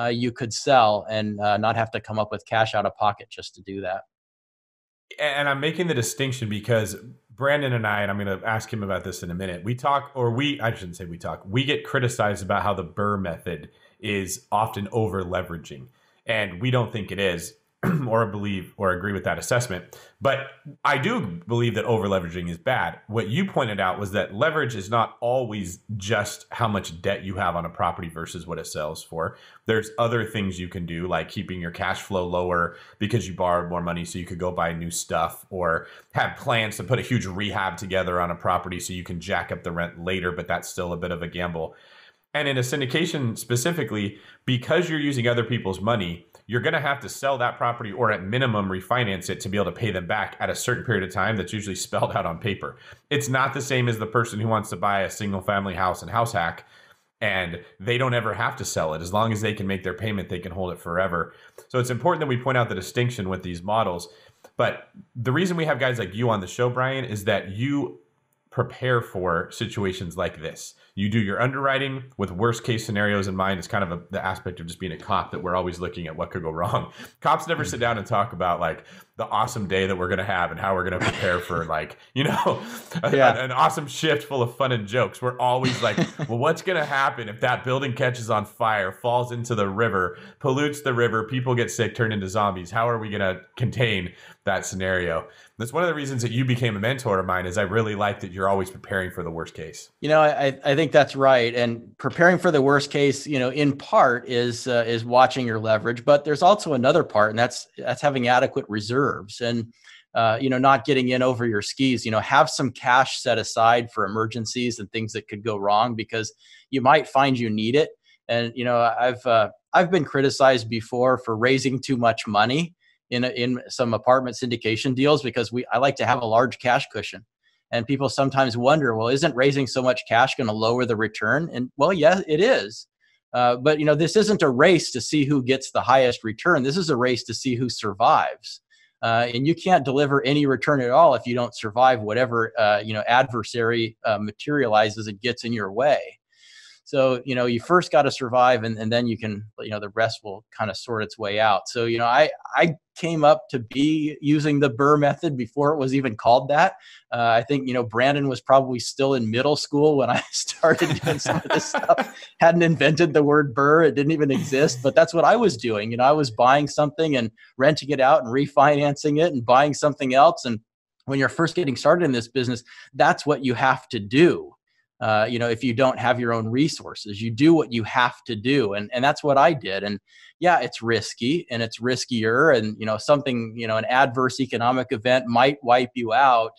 uh, you could sell and uh, not have to come up with cash out of pocket just to do that. And I'm making the distinction because Brandon and I, and I'm going to ask him about this in a minute, we talk, or we, I shouldn't say we talk, we get criticized about how the Burr method is often over leveraging. And we don't think it is. or believe or agree with that assessment. But I do believe that over-leveraging is bad. What you pointed out was that leverage is not always just how much debt you have on a property versus what it sells for. There's other things you can do, like keeping your cash flow lower because you borrowed more money so you could go buy new stuff, or have plans to put a huge rehab together on a property so you can jack up the rent later, but that's still a bit of a gamble. And in a syndication specifically, because you're using other people's money, you're going to have to sell that property or at minimum refinance it to be able to pay them back at a certain period of time that's usually spelled out on paper. It's not the same as the person who wants to buy a single family house and house hack, and they don't ever have to sell it. As long as they can make their payment, they can hold it forever. So it's important that we point out the distinction with these models. But the reason we have guys like you on the show, Brian, is that you prepare for situations like this. You do your underwriting with worst case scenarios in mind. It's kind of a, the aspect of just being a cop that we're always looking at what could go wrong. Cops never sit down and talk about like the awesome day that we're going to have and how we're going to prepare for like, you know, a, yeah. a, an awesome shift full of fun and jokes. We're always like, well, what's going to happen if that building catches on fire, falls into the river, pollutes the river, people get sick, turn into zombies? How are we going to contain that scenario? That's one of the reasons that you became a mentor of mine, is I really like that you're always preparing for the worst case. You know, I, I think that's right. And preparing for the worst case, you know, in part is, uh, is watching your leverage, but there's also another part, and that's, that's having adequate reserves and, uh, you know, not getting in over your skis. You know, have some cash set aside for emergencies and things that could go wrong, because you might find you need it. And, you know, I've, uh, I've been criticized before for raising too much money in a, in some apartment syndication deals, because we I like to have a large cash cushion. And people sometimes wonder, well, isn't raising so much cash going to lower the return? And well, yeah, it is. Uh, but you know, this isn't a race to see who gets the highest return. This is a race to see who survives. Uh, and you can't deliver any return at all if you don't survive whatever uh, you know adversary uh, materializes and gets in your way. So, you know, you first got to survive, and, and then you can, you know, the rest will kind of sort its way out. So, you know, I, I came up to be using the Burr method before it was even called that. Uh, I think, you know, Brandon was probably still in middle school when I started doing some of this stuff. Hadn't invented the word Burr. It didn't even exist, but that's what I was doing. You know, I was buying something and renting it out and refinancing it and buying something else. And when you're first getting started in this business, that's what you have to do. Uh, you know, if you don't have your own resources, you do what you have to do. And, and that's what I did. And yeah, it's risky and it's riskier. And, you know, something, you know, an adverse economic event might wipe you out.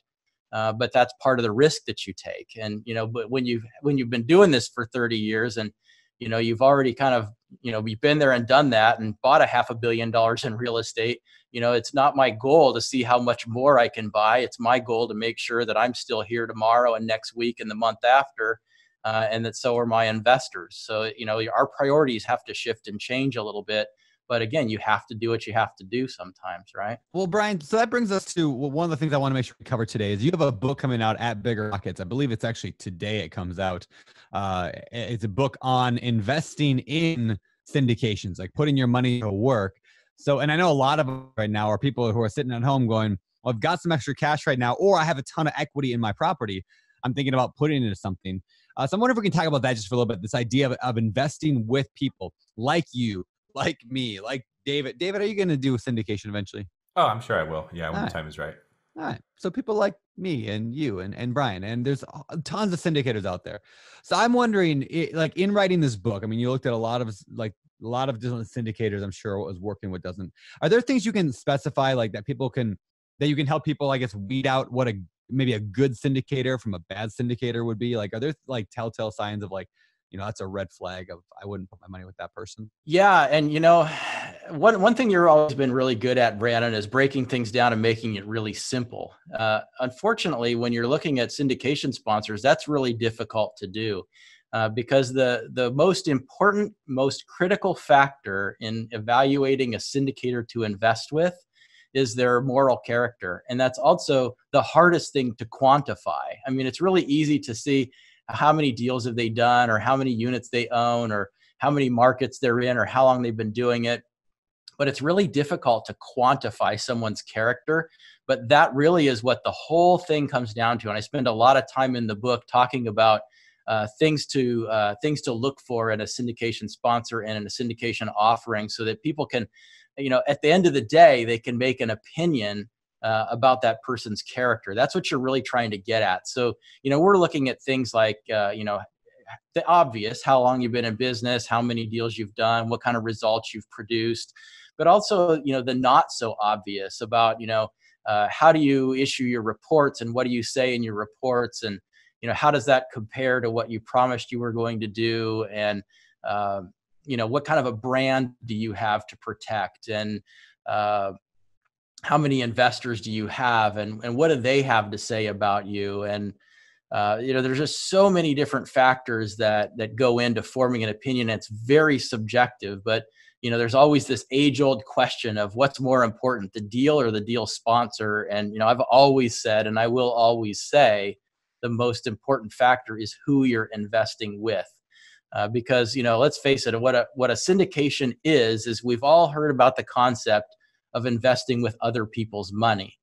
Uh, but that's part of the risk that you take. And, you know, but when you've, when you've been doing this for thirty years and, you know, you've already kind of, you know, you've been there and done that and bought a half a billion dollars in real estate. You know, it's not my goal to see how much more I can buy. It's my goal to make sure that I'm still here tomorrow and next week and the month after, uh, and that so are my investors. So, you know, our priorities have to shift and change a little bit. But again, you have to do what you have to do sometimes, right? Well, Brian, so that brings us to one of the things I want to make sure we cover today is you have a book coming out at BiggerPockets. I believe it's actually today it comes out. Uh, it's a book on investing in syndications, like putting your money to work. So, and I know a lot of them right now are people who are sitting at home going, well, I've got some extra cash right now, or I have a ton of equity in my property. I'm thinking about putting it into something. Uh, so I wonder if we can talk about that just for a little bit, this idea of, of investing with people like you, like me, like David. David, are you going to do syndication eventually? Oh, I'm sure I will. Yeah, when the time is right. All right. So people like me and you and, and Brian, and there's tons of syndicators out there. So I'm wondering, like in writing this book, I mean, you looked at a lot of like a lot of different syndicators, I'm sure what was working, what doesn't. Are there things you can specify like that people can, that you can help people, I guess, weed out what a, maybe a good syndicator from a bad syndicator would be? Like, are there like telltale signs of like, you know, that's a red flag of I wouldn't put my money with that person? Yeah. And, you know, one, one thing you've always been really good at, Brandon, is breaking things down and making it really simple. Uh, unfortunately, when you're looking at syndication sponsors, that's really difficult to do uh, because the, the most important, most critical factor in evaluating a syndicator to invest with is their moral character. And that's also the hardest thing to quantify. I mean, it's really easy to see how many deals have they done, or how many units they own, or how many markets they're in, or how long they've been doing it. But it's really difficult to quantify someone's character. But that really is what the whole thing comes down to. And I spend a lot of time in the book talking about uh, things to uh, things to look for in a syndication sponsor and in a syndication offering so that people can you know, at the end of the day, they can make an opinion uh, about that person's character. That's what you're really trying to get at. So, you know, we're looking at things like, uh, you know, the obvious, how long you've been in business, how many deals you've done, what kind of results you've produced, but also, you know, the not so obvious about, you know, uh, how do you issue your reports and what do you say in your reports? And, you know, how does that compare to what you promised you were going to do? And, um, you know, what kind of a brand do you have to protect? And, uh, how many investors do you have, and, and what do they have to say about you? And, Uh, you know, there's just so many different factors that that go into forming an opinion. It's very subjective, but, you know, there's always this age-old question of what's more important, the deal or the deal sponsor. And, you know, I've always said, and I will always say, the most important factor is who you're investing with. Uh, because, you know, let's face it, what a, what a syndication is, is we've all heard about the concept of investing with other people's money.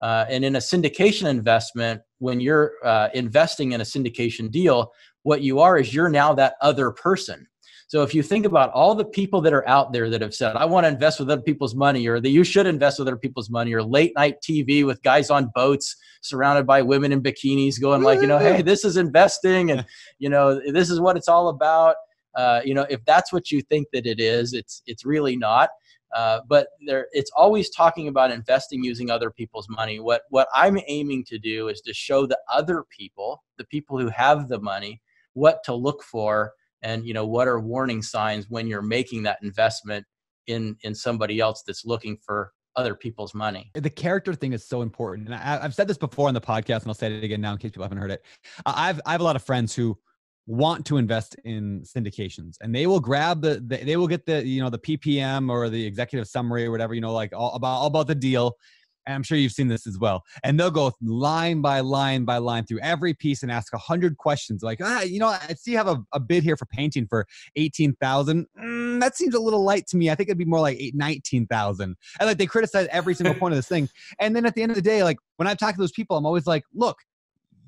Uh, and in a syndication investment, when you're uh, investing in a syndication deal, what you are is you're now that other person. So if you think about all the people that are out there that have said, I want to invest with other people's money, or that you should invest with other people's money, or late night T V with guys on boats surrounded by women in bikinis going like, you know, hey, this is investing, and, you know, this is what it's all about. Uh, you know, if that's what you think that it is, it's, it's really not. Uh, but there, it's always talking about investing using other people's money. What, what I'm aiming to do is to show the other people, the people who have the money, what to look for, and, you know, what are warning signs when you're making that investment in, in somebody else that's looking for other people's money. The character thing is so important. And I, I've said this before on the podcast, and I'll say it again now in case people haven't heard it. I've, I have a lot of friends who want to invest in syndications, and they will grab the, the, they will get the, you know, the P P M or the executive summary or whatever, you know, like all about, all about the deal. And I'm sure you've seen this as well. And they'll go line by line by line through every piece and ask a hundred questions. Like, ah, you know, I see you have a, a bid here for painting for eighteen thousand. Mm, that seems a little light to me. I think it'd be more like nineteen thousand. And like, they criticize every single point of this thing. And then at the end of the day, like when I talk to those people, I'm always like, look,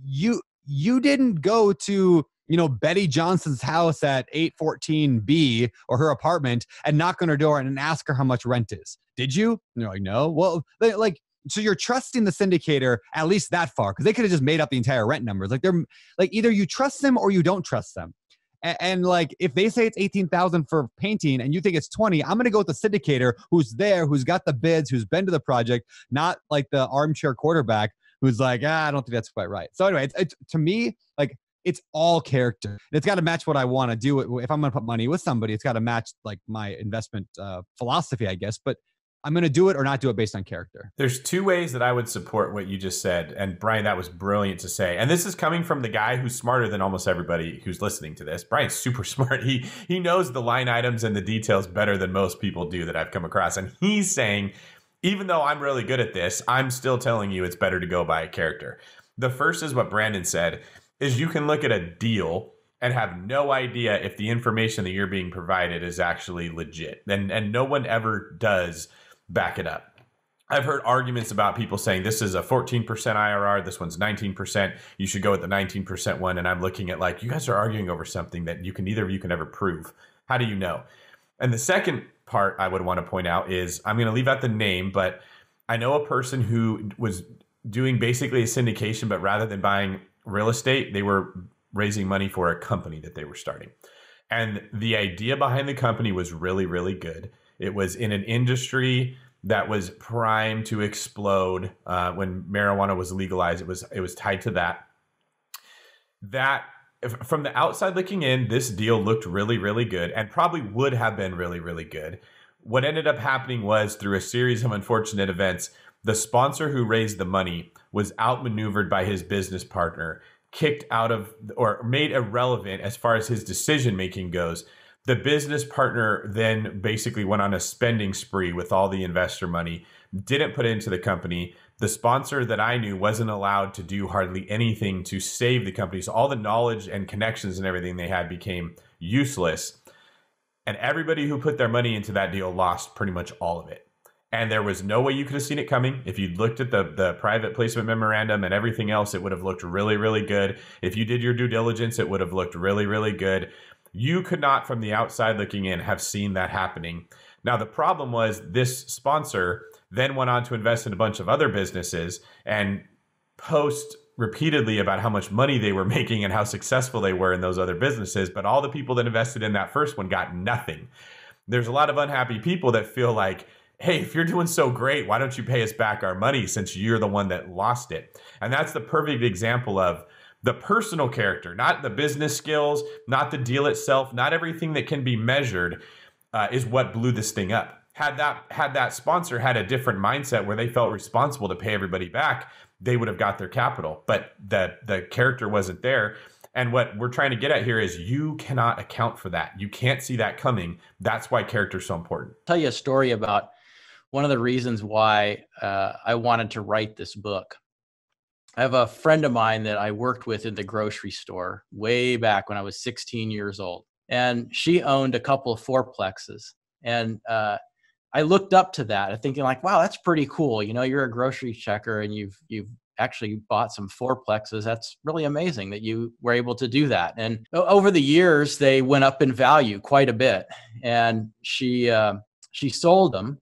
you, you didn't go to, you know, Betty Johnson's house at eight fourteen B or her apartment and knock on her door and ask her how much rent is. Did you? And they're like, no. Well, they, like, so you're trusting the syndicator at least that far, because they could have just made up the entire rent numbers. Like they're like, either you trust them or you don't trust them. And, and like, if they say it's eighteen thousand for painting and you think it's twenty, I'm going to go with the syndicator who's there, who's got the bids, who's been to the project, not like the armchair quarterback who's like, ah, I don't think that's quite right. So anyway, it's, it's, to me, like, it's all character. It's got to match what I want to do. If I'm going to put money with somebody, it's got to match like my investment uh, philosophy, I guess. But I'm going to do it or not do it based on character. There's two ways that I would support what you just said. And Brian, that was brilliant to say. And this is coming from the guy who's smarter than almost everybody who's listening to this. Brian's super smart. He, he knows the line items and the details better than most people do that I've come across. And he's saying, even though I'm really good at this, I'm still telling you it's better to go by character. The first is what Brandon said, is you can look at a deal and have no idea if the information that you're being provided is actually legit. And, and no one ever does back it up. I've heard arguments about people saying this is a fourteen percent I R R, this one's nineteen percent, you should go with the nineteen percent one. And I'm looking at like, you guys are arguing over something that you can neither of you can ever prove. How do you know? And the second part I would want to point out is, I'm going to leave out the name, but I know a person who was doing basically a syndication, but rather than buying real estate, they were raising money for a company that they were starting. And the idea behind the company was really, really good. It was in an industry that was primed to explode. Uh, when marijuana was legalized, it was, it was tied to that. That from the outside looking in, this deal looked really, really good and probably would have been really, really good. What ended up happening was, through a series of unfortunate events, the sponsor who raised the money was outmaneuvered by his business partner, kicked out of, or made irrelevant as far as his decision-making goes. The business partner then basically went on a spending spree with all the investor money, didn't put it into the company. The sponsor that I knew wasn't allowed to do hardly anything to save the company. So all the knowledge and connections and everything they had became useless. And everybody who put their money into that deal lost pretty much all of it. And there was no way you could have seen it coming. If you looked at the, the private placement memorandum and everything else, it would have looked really, really good. If you did your due diligence, it would have looked really, really good. You could not, from the outside looking in, have seen that happening. Now, the problem was this sponsor then went on to invest in a bunch of other businesses and post repeatedly about how much money they were making and how successful they were in those other businesses. But all the people that invested in that first one got nothing. There's a lot of unhappy people that feel like, hey, if you're doing so great, why don't you pay us back our money since you're the one that lost it? And that's the perfect example of the personal character, not the business skills, not the deal itself, not everything that can be measured uh, is what blew this thing up. Had that, had that sponsor had a different mindset where they felt responsible to pay everybody back, they would have got their capital, but the, the character wasn't there. And what we're trying to get at here is you cannot account for that. You can't see that coming. That's why character is so important. I'll tell you a story about one of the reasons why uh, I wanted to write this book. I have a friend of mine that I worked with in the grocery store way back when I was sixteen years old. And she owned a couple of fourplexes. And uh, I looked up to that, thinking like, wow, that's pretty cool. You know, you're a grocery checker and you've, you've actually bought some fourplexes. That's really amazing that you were able to do that. And over the years, they went up in value quite a bit. And she, uh, she sold them.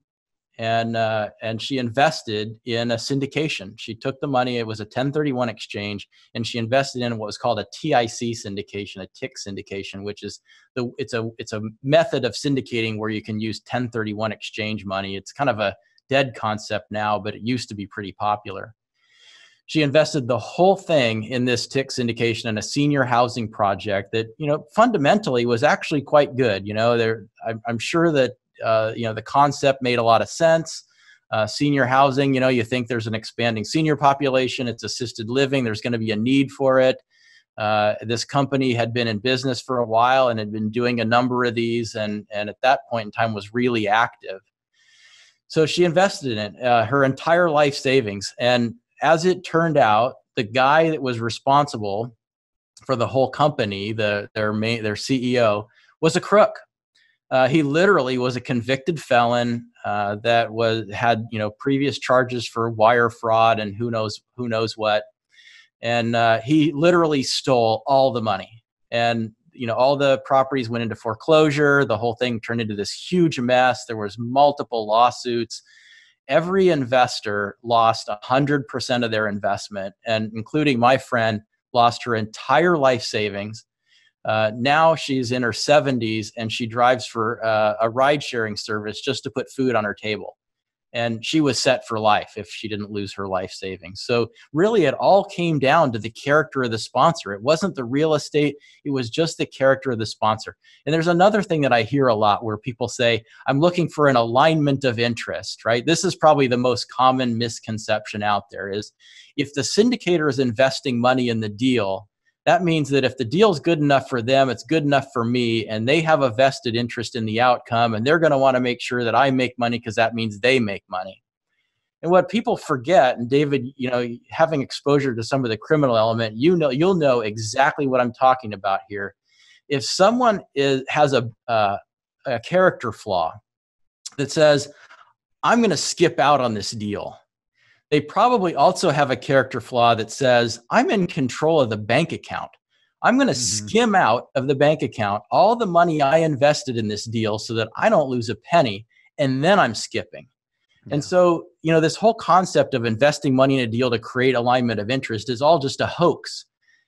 And, uh, and she invested in a syndication. She took the money. It was a ten thirty-one exchange, and she invested in what was called a T I C syndication, a T I C syndication, which is the, it's a, it's a method of syndicating where you can use ten thirty-one exchange money. It's kind of a dead concept now, but it used to be pretty popular. She invested the whole thing in this T I C syndication in a senior housing project that, you know, fundamentally was actually quite good. You know, there, I'm, I'm sure that, Uh, you know, the concept made a lot of sense. Uh, senior housing, you know, you think there's an expanding senior population, it's assisted living, there's going to be a need for it. Uh, this company had been in business for a while and had been doing a number of these, and, and at that point in time was really active. So she invested in it, uh, her entire life savings. And as it turned out, the guy that was responsible for the whole company, the, their, main, their C E O, was a crook. Uh, he literally was a convicted felon uh, that was had you know previous charges for wire fraud and who knows who knows what, and uh, he literally stole all the money, and you know all the properties went into foreclosure. The whole thing turned into this huge mess. There was multiple lawsuits. Every investor lost one hundred percent of their investment, and including my friend lost her entire life savings. Uh, now she's in her seventies and she drives for uh, a ride-sharing service just to put food on her table. And she was set for life if she didn't lose her life savings. So really it all came down to the character of the sponsor. It wasn't the real estate. It was just the character of the sponsor. And there's another thing that I hear a lot where people say, I'm looking for an alignment of interest, right? This is probably the most common misconception out there is if the syndicator is investing money in the deal, that means that if the deal's good enough for them, it's good enough for me, and they have a vested interest in the outcome, and they're going to want to make sure that I make money because that means they make money. And what people forget, and David, you know, having exposure to some of the criminal element, you know, you'll know exactly what I'm talking about here. If someone is, has a, uh, a character flaw that says, I'm going to skip out on this deal, they probably also have a character flaw that says, I'm in control of the bank account. I'm going to mm-hmm. skim out of the bank account all the money I invested in this deal so that I don't lose a penny, and then I'm skipping. Yeah. And so, you know, this whole concept of investing money in a deal to create alignment of interest is all just a hoax.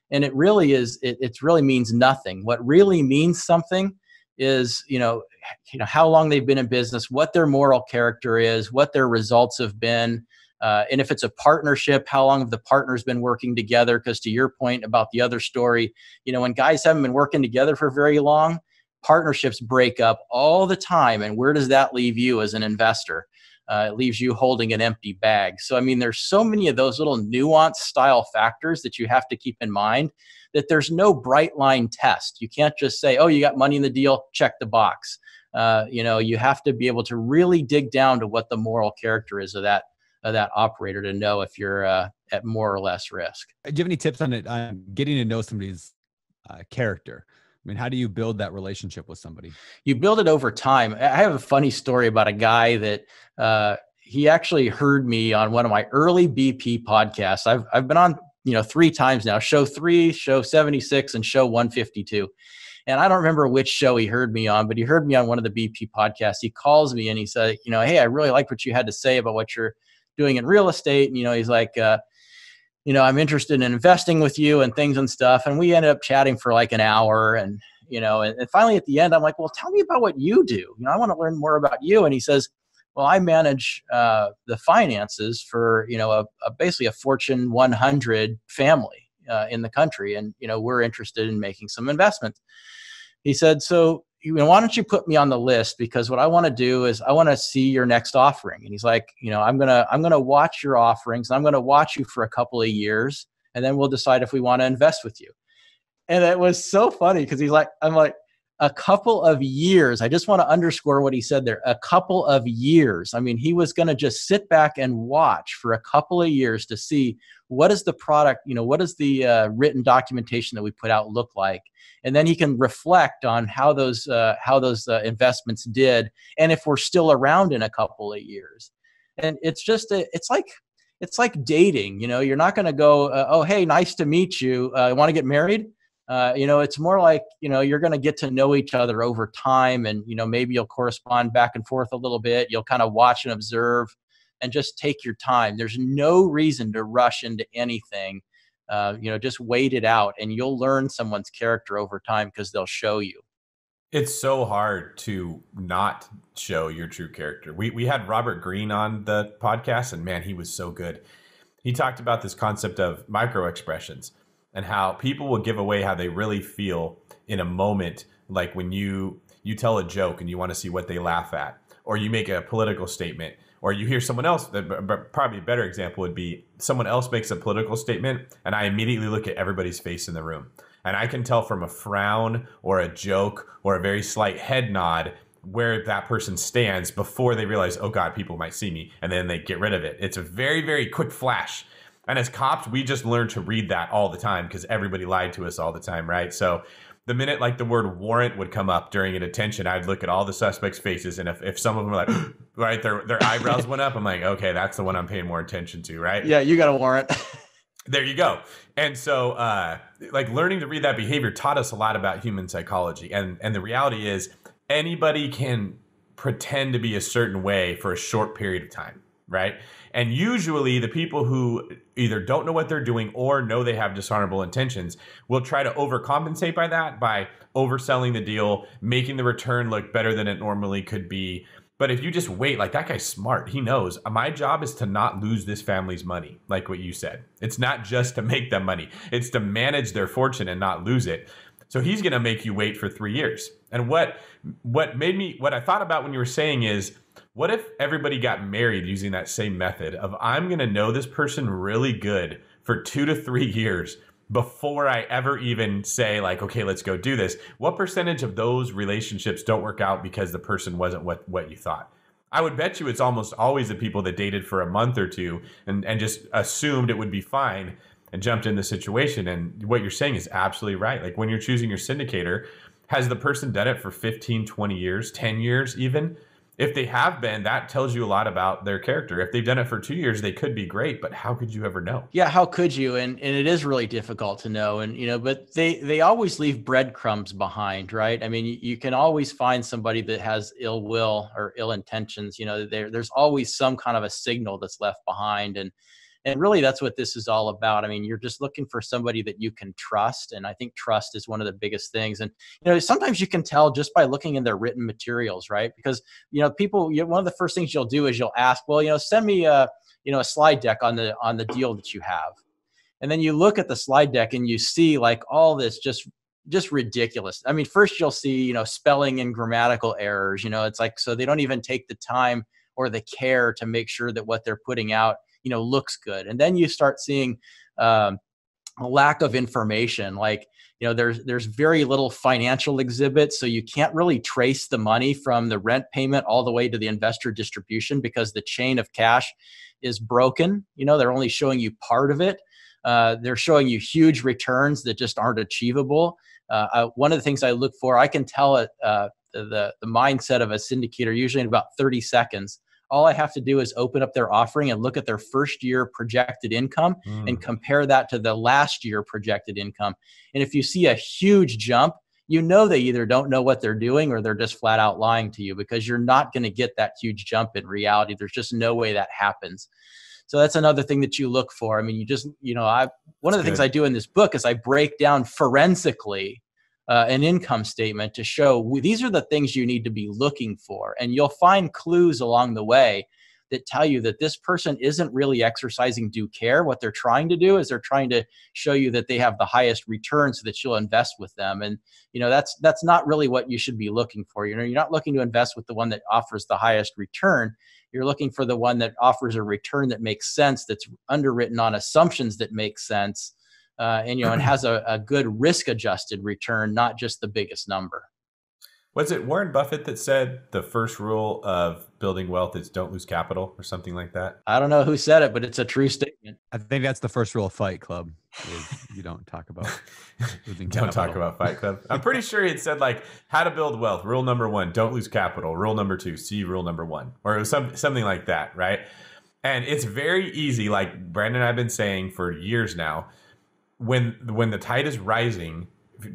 And it really is, it, it really means nothing. What really means something is, you know, you know, how long they've been in business, what their moral character is, what their results have been. Uh, and if it's a partnership, how long have the partners been working together? Because to your point about the other story, you know, when guys haven't been working together for very long, partnerships break up all the time. And where does that leave you as an investor? Uh, it leaves you holding an empty bag. So, I mean, there's so many of those little nuanced style factors that you have to keep in mind that there's no bright line test. You can't just say, oh, you got money in the deal, check the box. Uh, you know, you have to be able to really dig down to what the moral character is of that Of that operator to know if you're uh, at more or less risk. Do you have any tips on it? On getting to know somebody's uh, character. I mean, how do you build that relationship with somebody? You build it over time. I have a funny story about a guy that uh, he actually heard me on one of my early B P podcasts. I've I've been on you know three times now, show three, show seventy-six, and show one fifty-two. And I don't remember which show he heard me on, but he heard me on one of the B P podcasts. He calls me and he said, you know, hey, I really liked what you had to say about what you're doing in real estate. And, you know, he's like, uh, you know, I'm interested in investing with you and things and stuff. And we ended up chatting for like an hour. And, you know, and, and finally at the end, I'm like, well, tell me about what you do. You know, I want to learn more about you. And he says, well, I manage uh, the finances for, you know, a, a basically a Fortune one hundred family uh, in the country. And, you know, we're interested in making some investments. He said, so, you know, why don't you put me on the list? Because what I want to do is I want to see your next offering. And he's like, you know, I'm going to, I'm going to watch your offerings. And I'm going to watch you for a couple of years. And then we'll decide if we want to invest with you. And it was so funny because he's like, I'm like, a couple of years. I just want to underscore what he said there. A couple of years. I mean, he was going to just sit back and watch for a couple of years to see what is the product, you know, what is the uh, written documentation that we put out look like, and then he can reflect on how those uh, how those uh, investments did, and if we're still around in a couple of years. And it's just a, it's like. It's like dating, you know, you're not going to go, uh, oh, hey, nice to meet you. I uh, want to get married. Uh, you know, it's more like, you know, you're going to get to know each other over time. And, you know, maybe you'll correspond back and forth a little bit. You'll kind of watch and observe and just take your time. There's no reason to rush into anything. Uh, you know, just wait it out and you'll learn someone's character over time because they'll show you. It's so hard to not show your true character. We we had Robert Greene on the podcast, and man, he was so good. He talked about this concept of micro expressions and how people will give away how they really feel in a moment, like when you you tell a joke and you want to see what they laugh at, or you make a political statement, or you hear someone else. Probably a better example would be someone else makes a political statement, and I immediately look at everybody's face in the room. And I can tell from a frown or a joke or a very slight head nod where that person stands before they realize, oh God, people might see me, and then they get rid of it. It's a very, very quick flash. And as cops, we just learn to read that all the time because everybody lied to us all the time, right? So the minute like the word warrant would come up during an attention, I'd look at all the suspects' faces. And if, if some of them were like, right, their, their eyebrows went up, I'm like, okay, that's the one I'm paying more attention to, right? Yeah, you got a warrant. There you go. And so uh, like learning to read that behavior taught us a lot about human psychology. And, and the reality is anybody can pretend to be a certain way for a short period of time, right? And usually the people who either don't know what they're doing or know they have dishonorable intentions will try to overcompensate by that by overselling the deal, making the return look better than it normally could be. But if you just wait, like that guy's smart, he knows my job is to not lose this family's money. Like what you said, it's not just to make them money. It's to manage their fortune and not lose it. So he's going to make you wait for three years. And what, what made me, what I thought about when you were saying is, what if everybody got married using that same method of I'm going to know this person really good for two to three years before I ever even say like, okay, let's go do this. What percentage of those relationships don't work out because the person wasn't what, what you thought? I would bet you it's almost always the people that dated for a month or two and, and just assumed it would be fine and jumped in the situation. And what you're saying is absolutely right. Like when you're choosing your syndicator, has the person done it for fifteen, twenty years, ten years even? If they have been, that tells you a lot about their character. If they've done it for two years, they could be great, but how could you ever know? Yeah, how could you? And and it is really difficult to know. And you know, but they they always leave breadcrumbs behind, right? I mean, you can always find somebody that has ill will or ill intentions. You know, there there's always some kind of a signal that's left behind, and and really that's what this is all about. I mean, you're just looking for somebody that you can trust, and I think trust is one of the biggest things. And you know, sometimes you can tell just by looking in their written materials, right? Because you know, people, you know, one of the first things you'll do is you'll ask, well, you know, send me a, you know, a slide deck on the on the deal that you have. And then you look at the slide deck and you see like all this just just ridiculous. I mean, first you'll see, you know, spelling and grammatical errors, you know, it's like, so they don't even take the time or the care to make sure that what they're putting out, you know, looks good. And then you start seeing um, a lack of information, like, you know, there's, there's very little financial exhibits. So you can't really trace the money from the rent payment all the way to the investor distribution because the chain of cash is broken. You know, they're only showing you part of it. Uh, they're showing you huge returns that just aren't achievable. Uh, I, one of the things I look for, I can tell it, uh, the, the mindset of a syndicator usually in about thirty seconds. All I have to do is open up their offering and look at their first year projected income mm. and compare that to the last year projected income. And if you see a huge jump, you know they either don't know what they're doing or they're just flat out lying to you, because you're not going to get that huge jump in reality. There's just no way that happens. So that's another thing that you look for. I mean, you just, you know, I, one of the things I do in this book is I break down forensically uh, an income statement to show these are the things you need to be looking for. And you'll find clues along the way that tell you that this person isn't really exercising due care. What they're trying to do is they're trying to show you that they have the highest return so that you'll invest with them. And, you know, that's, that's not really what you should be looking for. You know, you're not looking to invest with the one that offers the highest return. You're looking for the one that offers a return that makes sense, that's underwritten on assumptions that make sense, uh, and, you know, and has a, a good risk adjusted return, not just the biggest number. Was it Warren Buffett that said the first rule of building wealth is don't lose capital or something like that? I don't know who said it, but it's a true statement. I think that's the first rule of Fight Club. You don't talk about losing capital. Don't talk about Fight Club. I'm pretty sure it said like how to build wealth. Rule number one, don't lose capital. Rule number two, see rule number one, or it was some, something like that, right? And it's very easy. Like Brandon and I've been saying for years now, when when the tide is rising,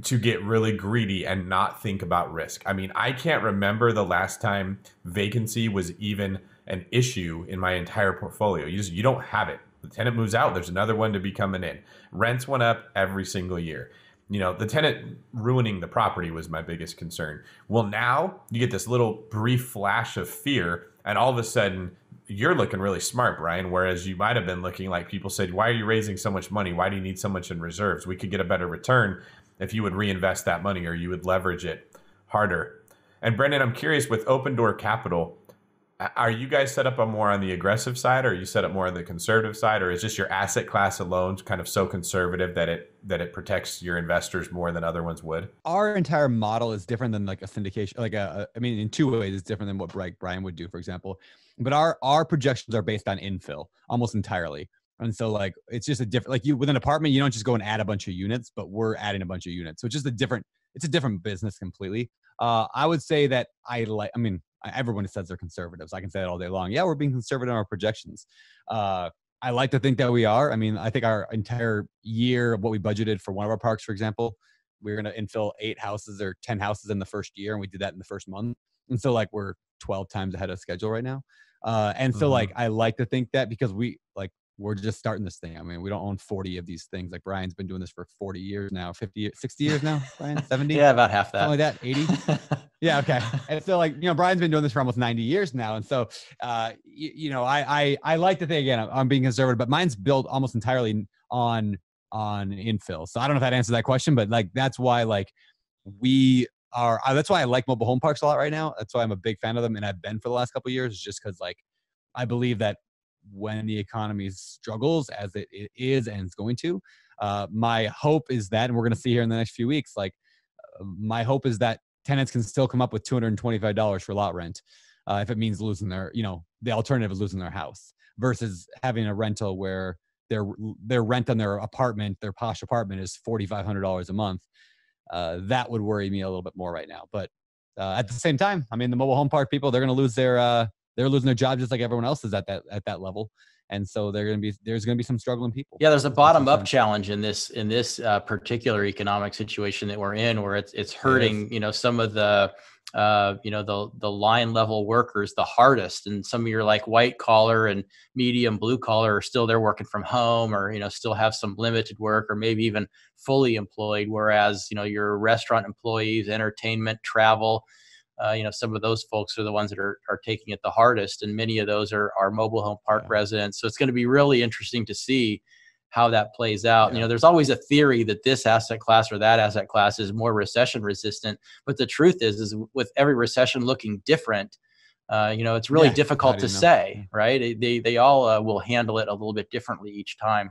to get really greedy and not think about risk. I mean, I can't remember the last time vacancy was even an issue in my entire portfolio. You just, you don't have it. The tenant moves out, there's another one to be coming in. Rents went up every single year. You know, the tenant ruining the property was my biggest concern. Well, now you get this little brief flash of fear and all of a sudden you're looking really smart, Brian, whereas you might've been looking like people said, why are you raising so much money? Why do you need so much in reserves? We could get a better return if you would reinvest that money or you would leverage it harder. And Brendan, I'm curious, with Open Door Capital, are you guys set up on more on the aggressive side, or are you set up more on the conservative side, or is just your asset class alone kind of so conservative that it that it protects your investors more than other ones would? Our entire model is different than like a syndication, like a, I mean, in two ways, it's different than what Brian would do, for example. But our our projections are based on infill almost entirely. And so like, it's just a different, like you with an apartment, you don't just go and add a bunch of units, but we're adding a bunch of units. So it's just a different, it's a different business completely. Uh, I would say that I like, I mean, everyone says they're conservatives. I can say that all day long. Yeah, we're being conservative on our projections. Uh, I like to think that we are. I mean, I think our entire year of what we budgeted for one of our parks, for example, we we're going to infill eight houses or ten houses in the first year. And we did that in the first month. And so like, we're twelve times ahead of schedule right now. Uh, and so mm-hmm. like, I like to think that because we like, we're just starting this thing. I mean, we don't own forty of these things. Like Brian's been doing this for forty years now, fifty, sixty years now, Brian, seventy? Yeah, about half that. Something like that, eighty? Yeah, okay. And so like, you know, Brian's been doing this for almost ninety years now. And so, uh, you, you know, I, I I like to think, again, I'm, I'm being conservative, but mine's built almost entirely on, on infill. So I don't know if that answers that question, but like, that's why like we are, I, that's why I like mobile home parks a lot right now. That's why I'm a big fan of them. And I've been for the last couple of years, just because like, I believe that when the economy struggles as it is and it's going to, uh, my hope is that, and we're going to see here in the next few weeks, like uh, my hope is that tenants can still come up with two hundred twenty-five dollars for lot rent uh, if it means losing their, you know, the alternative is losing their house versus having a rental where their their rent on their apartment, their posh apartment is forty-five hundred dollars a month. Uh, that would worry me a little bit more right now. But uh, at the same time, I mean, the mobile home park people, they're going to lose their, uh, they're losing their job just like everyone else is at that at that level, and so they're going to be there's going to be some struggling people. Yeah, there's a bottom up challenge in this in this uh, particular economic situation that we're in, where it's it's hurting it you know some of the uh, you know the the line level workers the hardest, and some of your like white collar and medium blue collar are still there working from home, or you know still have some limited work, or maybe even fully employed. Whereas you know your restaurant employees, entertainment, travel. Uh, you know, some of those folks are the ones that are, are taking it the hardest. And many of those are, are mobile home park yeah. residents. So it's going to be really interesting to see how that plays out. Yeah. You know, there's always a theory that this asset class or that asset class is more recession resistant. But the truth is, is with every recession looking different, uh, you know, it's really yeah, difficult to know. say, right? They, they all uh, will handle it a little bit differently each time.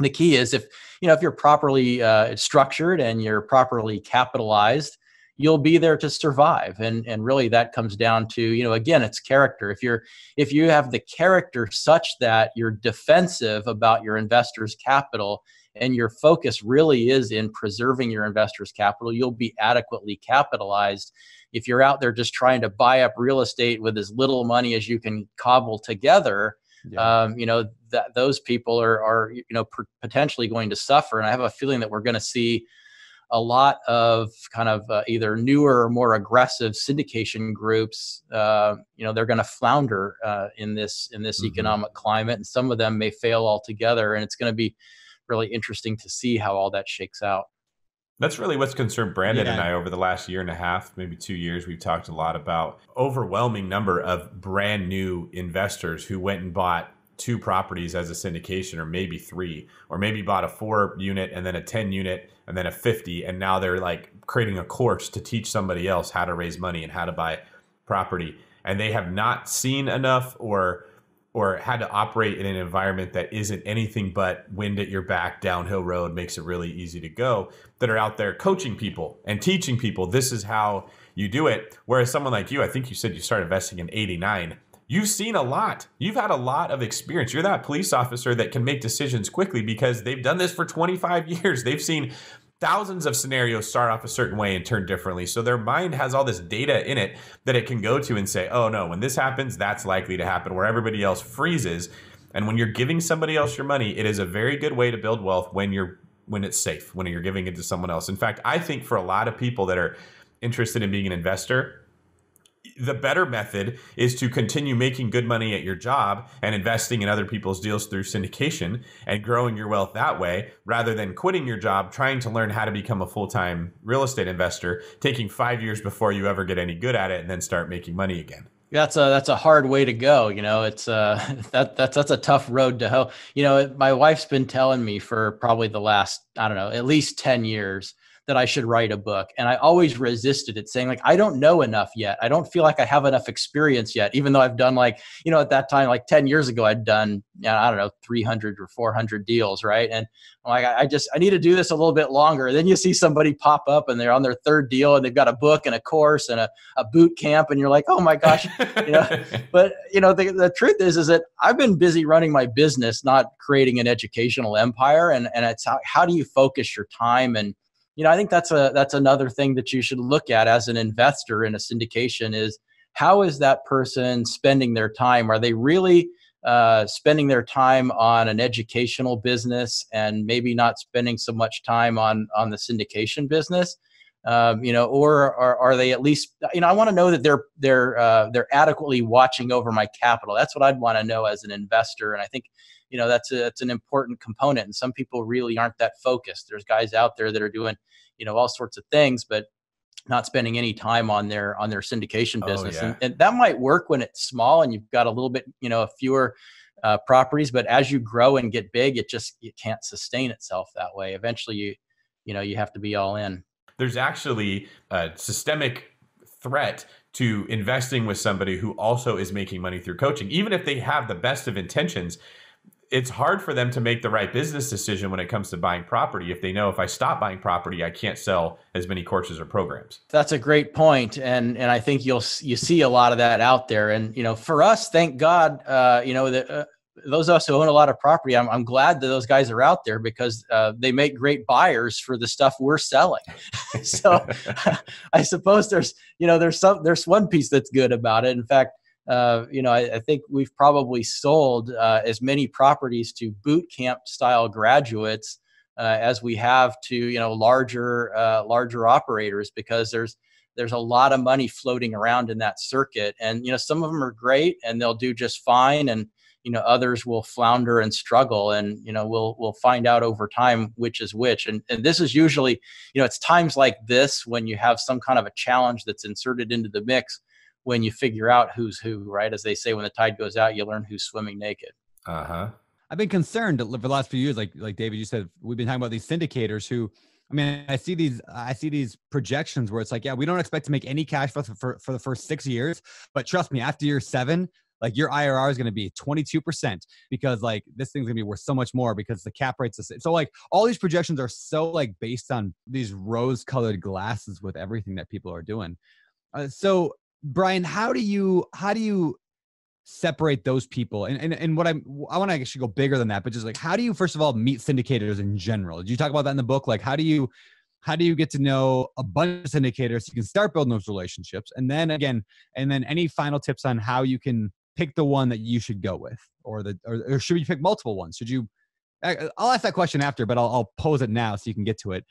The key is if, you know, if you're properly uh, structured and you're properly capitalized, you'll be there to survive. And, and really that comes down to, you know, again, it's character. If you're, if you have the character such that you're defensive about your investors' capital and your focus really is in preserving your investors' capital, you'll be adequately capitalized. If you're out there just trying to buy up real estate with as little money as you can cobble together, yeah. um, you know, that those people are, are, you know, potentially going to suffer. And I have a feeling that we're going to see a lot of kind of uh, either newer or more aggressive syndication groups, uh, you know, they're going to flounder uh, in this in this mm-hmm. economic climate, and some of them may fail altogether. And it's going to be really interesting to see how all that shakes out. That's really what's concerned Brandon yeah. and I over the last year and a half, maybe two years. We've talked a lot about overwhelming number of brand new investors who went and bought two properties as a syndication, or maybe three, or maybe bought a four unit and then a ten unit and then a fifty. And now they're like creating a course to teach somebody else how to raise money and how to buy property. And they have not seen enough or or had to operate in an environment that isn't anything but wind at your back, downhill road, makes it really easy to go, that are out there coaching people and teaching people this is how you do it. Whereas someone like you, I think you said you started investing in eighty-nine. You've seen a lot. You've had a lot of experience. You're that police officer that can make decisions quickly because they've done this for twenty-five years. They've seen thousands of scenarios start off a certain way and turn differently. So their mind has all this data in it that it can go to and say, oh no, when this happens, that's likely to happen, where everybody else freezes. And when you're giving somebody else your money, it is a very good way to build wealth when you're when it's safe, when you're giving it to someone else. In fact, I think for a lot of people that are interested in being an investor, the better method is to continue making good money at your job and investing in other people's deals through syndication and growing your wealth that way, rather than quitting your job, trying to learn how to become a full-time real estate investor, taking five years before you ever get any good at it and then start making money again. That's a, that's a hard way to go. You know, it's uh that that's, that's a tough road to hoe. You know, my wife's been telling me for probably the last, I don't know, at least ten years that I should write a book. And I always resisted it, saying like, I don't know enough yet. I don't feel like I have enough experience yet, even though I've done like, you know, at that time, like ten years ago, I'd done, I don't know, three hundred or four hundred deals. Right. And I'm like, I just, I need to do this a little bit longer. And then you see somebody pop up and they're on their third deal and they've got a book and a course and a, a boot camp. And you're like, oh my gosh. You know? But you know, the, the truth is, is that I've been busy running my business, not creating an educational empire. And, and it's how, how do you focus your time? And, you know, I think that's a that's another thing that you should look at as an investor in a syndication is, how is that person spending their time? Are they really uh, spending their time on an educational business and maybe not spending so much time on on the syndication business? Um, you know, or are, are they at least, you know, I want to know that they're they're uh, they're adequately watching over my capital. That's what I'd want to know as an investor, and I think, you know, that's a, that's an important component. And some people really aren't that focused. There's guys out there that are doing, you know, all sorts of things, but not spending any time on their, on their syndication business. Oh, yeah. and, and that might work when it's small and you've got a little bit, you know, fewer uh, properties, but as you grow and get big, it just, it can't sustain itself that way. Eventually you, you know, you have to be all in. There's actually a systemic threat to investing with somebody who also is making money through coaching, even if they have the best of intentions. It's hard for them to make the right business decision when it comes to buying property if they know, if I stop buying property, I can't sell as many courses or programs. That's a great point. And, and I think you'll, you see a lot of that out there. And, you know, for us, thank God, uh, you know, that uh, those of us who own a lot of property, I'm, I'm glad that those guys are out there because uh, they make great buyers for the stuff we're selling. So I suppose there's, you know, there's some, there's one piece that's good about it. In fact, Uh, you know, I, I think we've probably sold uh, as many properties to boot camp style graduates uh, as we have to, you know, larger, uh, larger operators, because there's, there's a lot of money floating around in that circuit. And, you know, some of them are great and they'll do just fine. And, you know, others will flounder and struggle, and, you know, we'll, we'll find out over time which is which. And, and this is usually, you know, it's times like this when you have some kind of a challenge that's inserted into the mix, when you figure out who's who, right? As they say, when the tide goes out, you learn who's swimming naked. Uh-huh. I've been concerned for the last few years, like like David, you said, we've been talking about these syndicators who, I mean, I see these I see these projections where it's like, yeah, we don't expect to make any cash for for, for the first six years, but trust me, after year seven, like your I R R is going to be twenty-two percent because like this thing's going to be worth so much more because the cap rate's the same. So like all these projections are so like based on these rose-colored glasses with everything that people are doing. Uh, so. Brian, how do you how do you separate those people? And and, and what I'm I want to actually go bigger than that, but just like how do you first of all meet syndicators in general? Did you talk about that in the book? Like how do you how do you get to know a bunch of syndicators so you can start building those relationships? And then again, and then any final tips on how you can pick the one that you should go with, or the or, or should you pick multiple ones? Should you? I'll ask that question after, but I'll, I'll pose it now so you can get to it.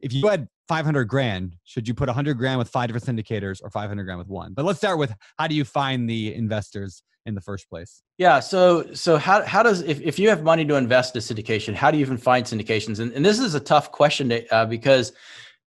if you had five hundred grand, should you put one hundred grand with five different syndicators or five hundred grand with one? But let's start with, how do you find the investors in the first place? Yeah. So, so how, how does, if, if you have money to invest in syndication, how do you even find syndications? And, and this is a tough question to, uh, because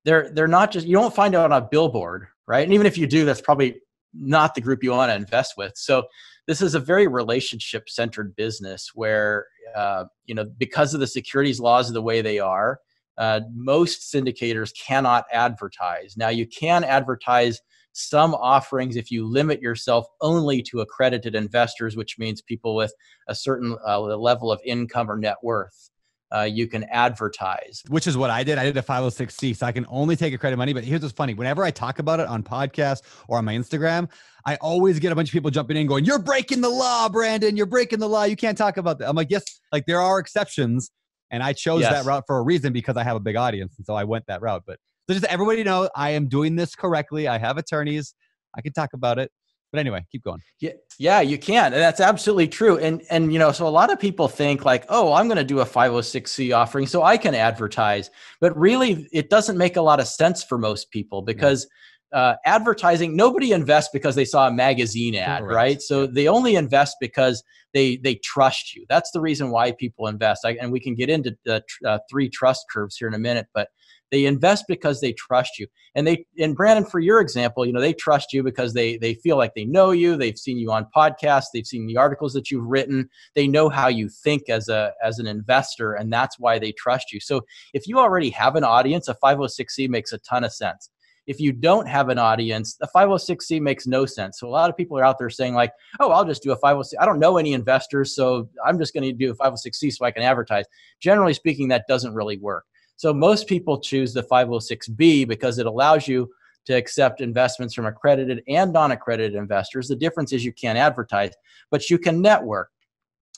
they're, they're not just, you don't find out on a billboard, right? And even if you do, that's probably not the group you want to invest with. So this is a very relationship centered business where, uh, you know, because of the securities laws of the way they are, uh, most syndicators cannot advertise. Now, you can advertise some offerings if you limit yourself only to accredited investors, which means people with a certain uh, level of income or net worth. Uh, you can advertise. Which is what I did. I did a five oh six C, so I can only take accredited money. But here's what's funny. Whenever I talk about it on podcasts or on my Instagram, I always get a bunch of people jumping in going, you're breaking the law, Brandon. You're breaking the law. You can't talk about that. I'm like, yes, like there are exceptions. And I chose yes. that route for a reason because I have a big audience. And so I went that route. But so just everybody know I am doing this correctly. I have attorneys. I can talk about it. But anyway, keep going. Yeah, yeah, you can. And that's absolutely true. And, and, you know, so a lot of people think like, oh, I'm going to do a five oh six C offering so I can advertise. But really, it doesn't make a lot of sense for most people because uh, advertising, nobody invests because they saw a magazine ad, right? right? So they only invest because they, they trust you. That's the reason why people invest. I, and we can get into the uh, three trust curves here in a minute, but they invest because they trust you. And they, and Brandon, for your example, you know, they trust you because they, they feel like they know you. They've seen you on podcasts. They've seen the articles that you've written. They know how you think as a, as an investor, and that's why they trust you. So if you already have an audience, a five oh six C makes a ton of sense. If you don't have an audience, a five oh six C makes no sense. So a lot of people are out there saying like, oh, I'll just do a five oh six. I don't know any investors, so I'm just going to do a five oh six C so I can advertise. Generally speaking, that doesn't really work. So most people choose the five oh six B because it allows you to accept investments from accredited and non-accredited investors. The difference is you can't advertise, but you can network.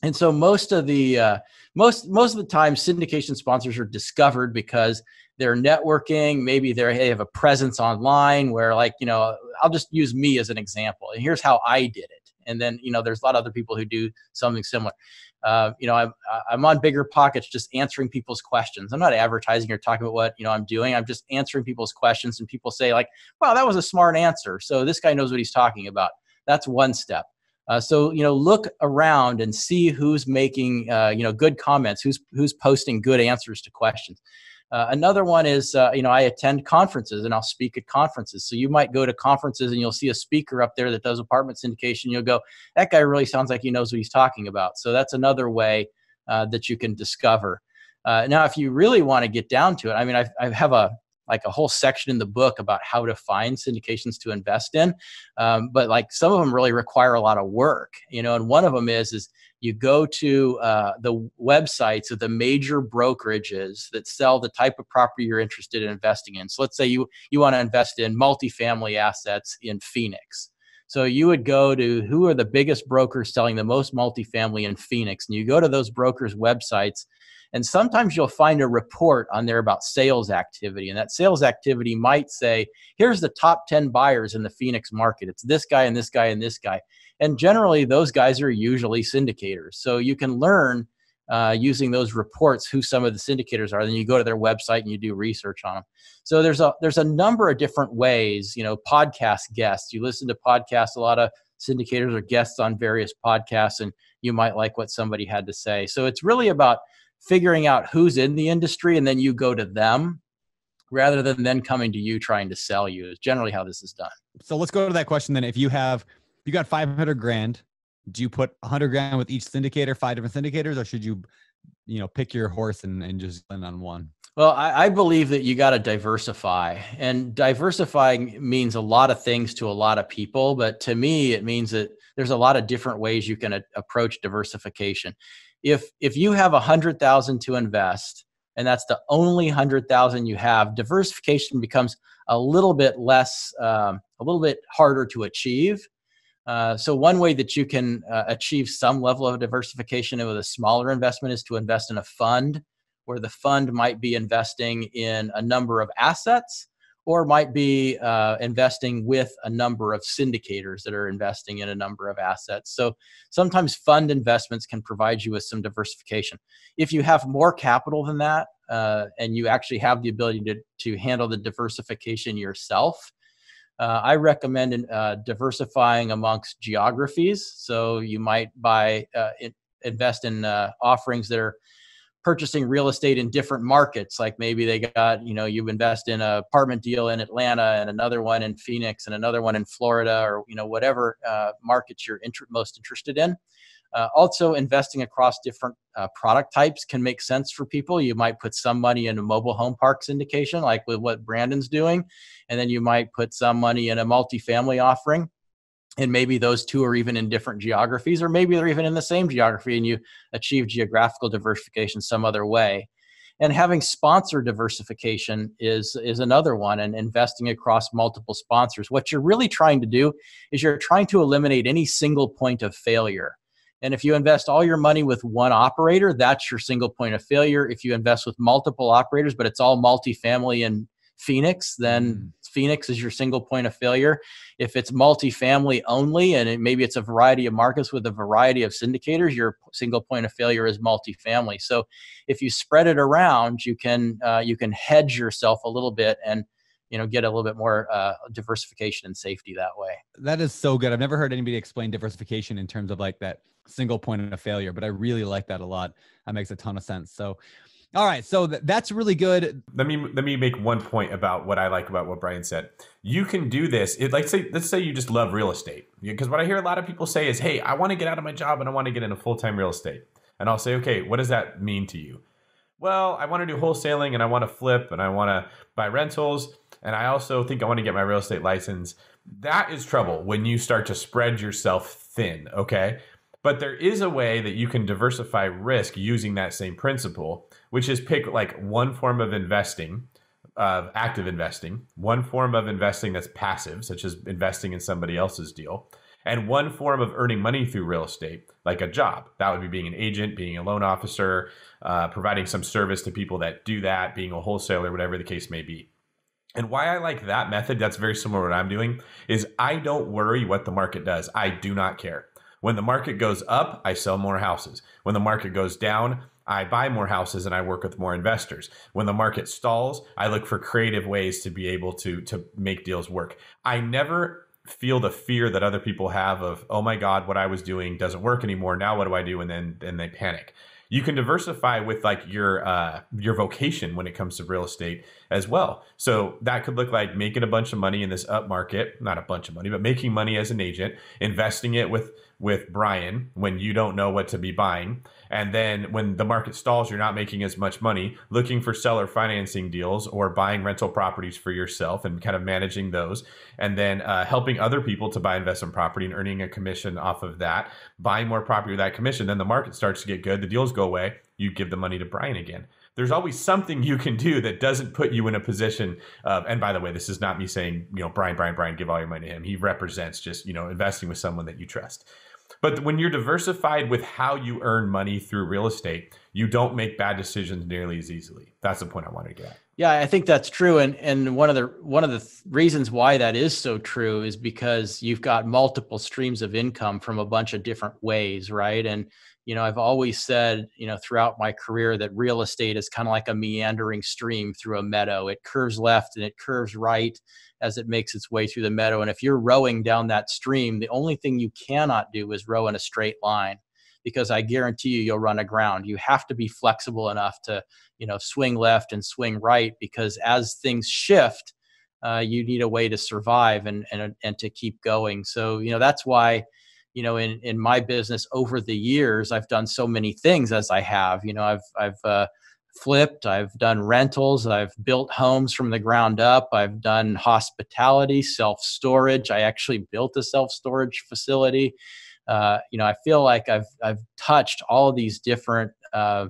And so most of the uh, most most of the time, syndication sponsors are discovered because they're networking. Maybe they're, they have a presence online where, like, you know, I'll just use me as an example. And here's how I did it. And then, you know, there's a lot of other people who do something similar. Uh, you know, I'm, I'm on BiggerPockets just answering people's questions. I'm not advertising or talking about what, you know, I'm doing. I'm just answering people's questions, and people say like, wow, that was a smart answer. So this guy knows what he's talking about. That's one step. Uh, so, you know, look around and see who's making, uh, you know, good comments, who's, who's posting good answers to questions. Uh, another one is, uh, you know, I attend conferences and I'll speak at conferences. So you might go to conferences and you'll see a speaker up there that does apartment syndication. You'll go, that guy really sounds like he knows what he's talking about. So that's another way uh, that you can discover. Uh, now, if you really want to get down to it, I mean, I've, I have a like a whole section in the book about how to find syndications to invest in. Um, but like some of them really require a lot of work, you know, and one of them is, is you go to uh, the websites of the major brokerages that sell the type of property you're interested in investing in. So let's say you, you want to invest in multifamily assets in Phoenix. So you would go to who are the biggest brokers selling the most multifamily in Phoenix, and you go to those brokers' websites. And sometimes you'll find a report on there about sales activity. And that sales activity might say, here's the top ten buyers in the Phoenix market. It's this guy and this guy and this guy. And generally, those guys are usually syndicators. So you can learn uh, using those reports who some of the syndicators are. Then you go to their website and you do research on them. So there's a, there's a number of different ways, you know, podcast guests. You listen to podcasts, a lot of syndicators are guests on various podcasts, and you might like what somebody had to say. So it's really about figuring out who's in the industry, and then you go to them rather than them coming to you trying to sell you is generally how this is done. So let's go to that question then. If you have, you got five hundred grand, do you put one hundred grand with each syndicator, five different syndicators, or should you, you know, pick your horse and, and just land on one? Well, I, I believe that you got to diversify, and diversifying means a lot of things to a lot of people. But to me, it means that there's a lot of different ways you can a- approach diversification. If, if you have a hundred thousand to invest, and that's the only hundred thousand you have, diversification becomes a little bit less, um, a little bit harder to achieve. Uh, so one way that you can uh, achieve some level of diversification with a smaller investment is to invest in a fund where the fund might be investing in a number of assets, or might be uh, investing with a number of syndicators that are investing in a number of assets. So sometimes fund investments can provide you with some diversification. If you have more capital than that, uh, and you actually have the ability to, to handle the diversification yourself, uh, I recommend uh, diversifying amongst geographies. So you might buy, uh, invest in uh, offerings that are purchasing real estate in different markets. Like maybe they got, you know, you invest in an apartment deal in Atlanta and another one in Phoenix and another one in Florida, or, you know, whatever uh, markets you're inter- most interested in. Uh, also, investing across different uh, product types can make sense for people. You might put some money in a mobile home park syndication, like with what Brandon's doing, and then you might put some money in a multifamily offering. And maybe those two are even in different geographies, or maybe they're even in the same geography and you achieve geographical diversification some other way. And having sponsor diversification is, is another one, and investing across multiple sponsors. What you're really trying to do is you're trying to eliminate any single point of failure. And if you invest all your money with one operator, that's your single point of failure. If you invest with multiple operators, but it's all multifamily and Phoenix, then Phoenix is your single point of failure. If it's multifamily only, and it, maybe it's a variety of markets with a variety of syndicators, your single point of failure is multifamily. So if you spread it around, you can uh, you can hedge yourself a little bit, and you know, get a little bit more uh, diversification and safety that way. That is so good. I've never heard anybody explain diversification in terms of like that single point of failure, but I really like that a lot. That makes a ton of sense. So. All right, so th- that's really good. Let me let me make one point about what I like about what Brian said. You can do this. It, like say, let's say you just love real estate, because what I hear a lot of people say is, "Hey, I want to get out of my job and I want to get into full-time real estate." And I'll say, "Okay, what does that mean to you?" Well, I want to do wholesaling and I want to flip and I want to buy rentals, and I also think I want to get my real estate license. That is trouble when you start to spread yourself thin. Okay. But there is a way that you can diversify risk using that same principle, which is pick like one form of investing, uh, active investing, one form of investing that's passive, such as investing in somebody else's deal, and one form of earning money through real estate, like a job. That would be being an agent, being a loan officer, uh, providing some service to people that do that, being a wholesaler, whatever the case may be. And why I like that method, that's very similar to what I'm doing, is I don't worry what the market does. I do not care. When the market goes up, I sell more houses. When the market goes down, I buy more houses and I work with more investors. When the market stalls, I look for creative ways to be able to, to make deals work. I never feel the fear that other people have of, oh my God, what I was doing doesn't work anymore. Now what do I do? And then and they panic. You can diversify with like your uh, your vocation when it comes to real estate as well. So that could look like making a bunch of money in this up market, not a bunch of money, but making money as an agent, investing it with with Brian when you don't know what to be buying. And then when the market stalls, you're not making as much money, looking for seller financing deals or buying rental properties for yourself and kind of managing those. And then uh, helping other people to buy investment property and earning a commission off of that, buying more property with that commission. Then the market starts to get good. The deals go away. You give the money to Brian again. There's always something you can do that doesn't put you in a position of, and by the way, this is not me saying, you know, Brian, Brian, Brian, give all your money to him. He represents just, you know, investing with someone that you trust. But when you're diversified with how you earn money through real estate, you don't make bad decisions nearly as easily. That's the point I wanted to get at. Yeah, I think that's true. And and one of the one of the th- reasons why that is so true is because you've got multiple streams of income from a bunch of different ways, right? And you know, I've always said, you know, throughout my career that real estate is kind of like a meandering stream through a meadow. It curves left and it curves right as it makes its way through the meadow. And if you're rowing down that stream, the only thing you cannot do is row in a straight line, because I guarantee you, you'll run aground. You have to be flexible enough to, you know, swing left and swing right, because as things shift, uh, you need a way to survive and, and, and to keep going. So, you know, that's why, you know, in, in my business over the years, I've done so many things as I have, you know, I've, I've, uh, flipped, I've done rentals, I've built homes from the ground up, I've done hospitality, self-storage. I actually built a self-storage facility. Uh, you know, I feel like I've, I've touched all these different, uh,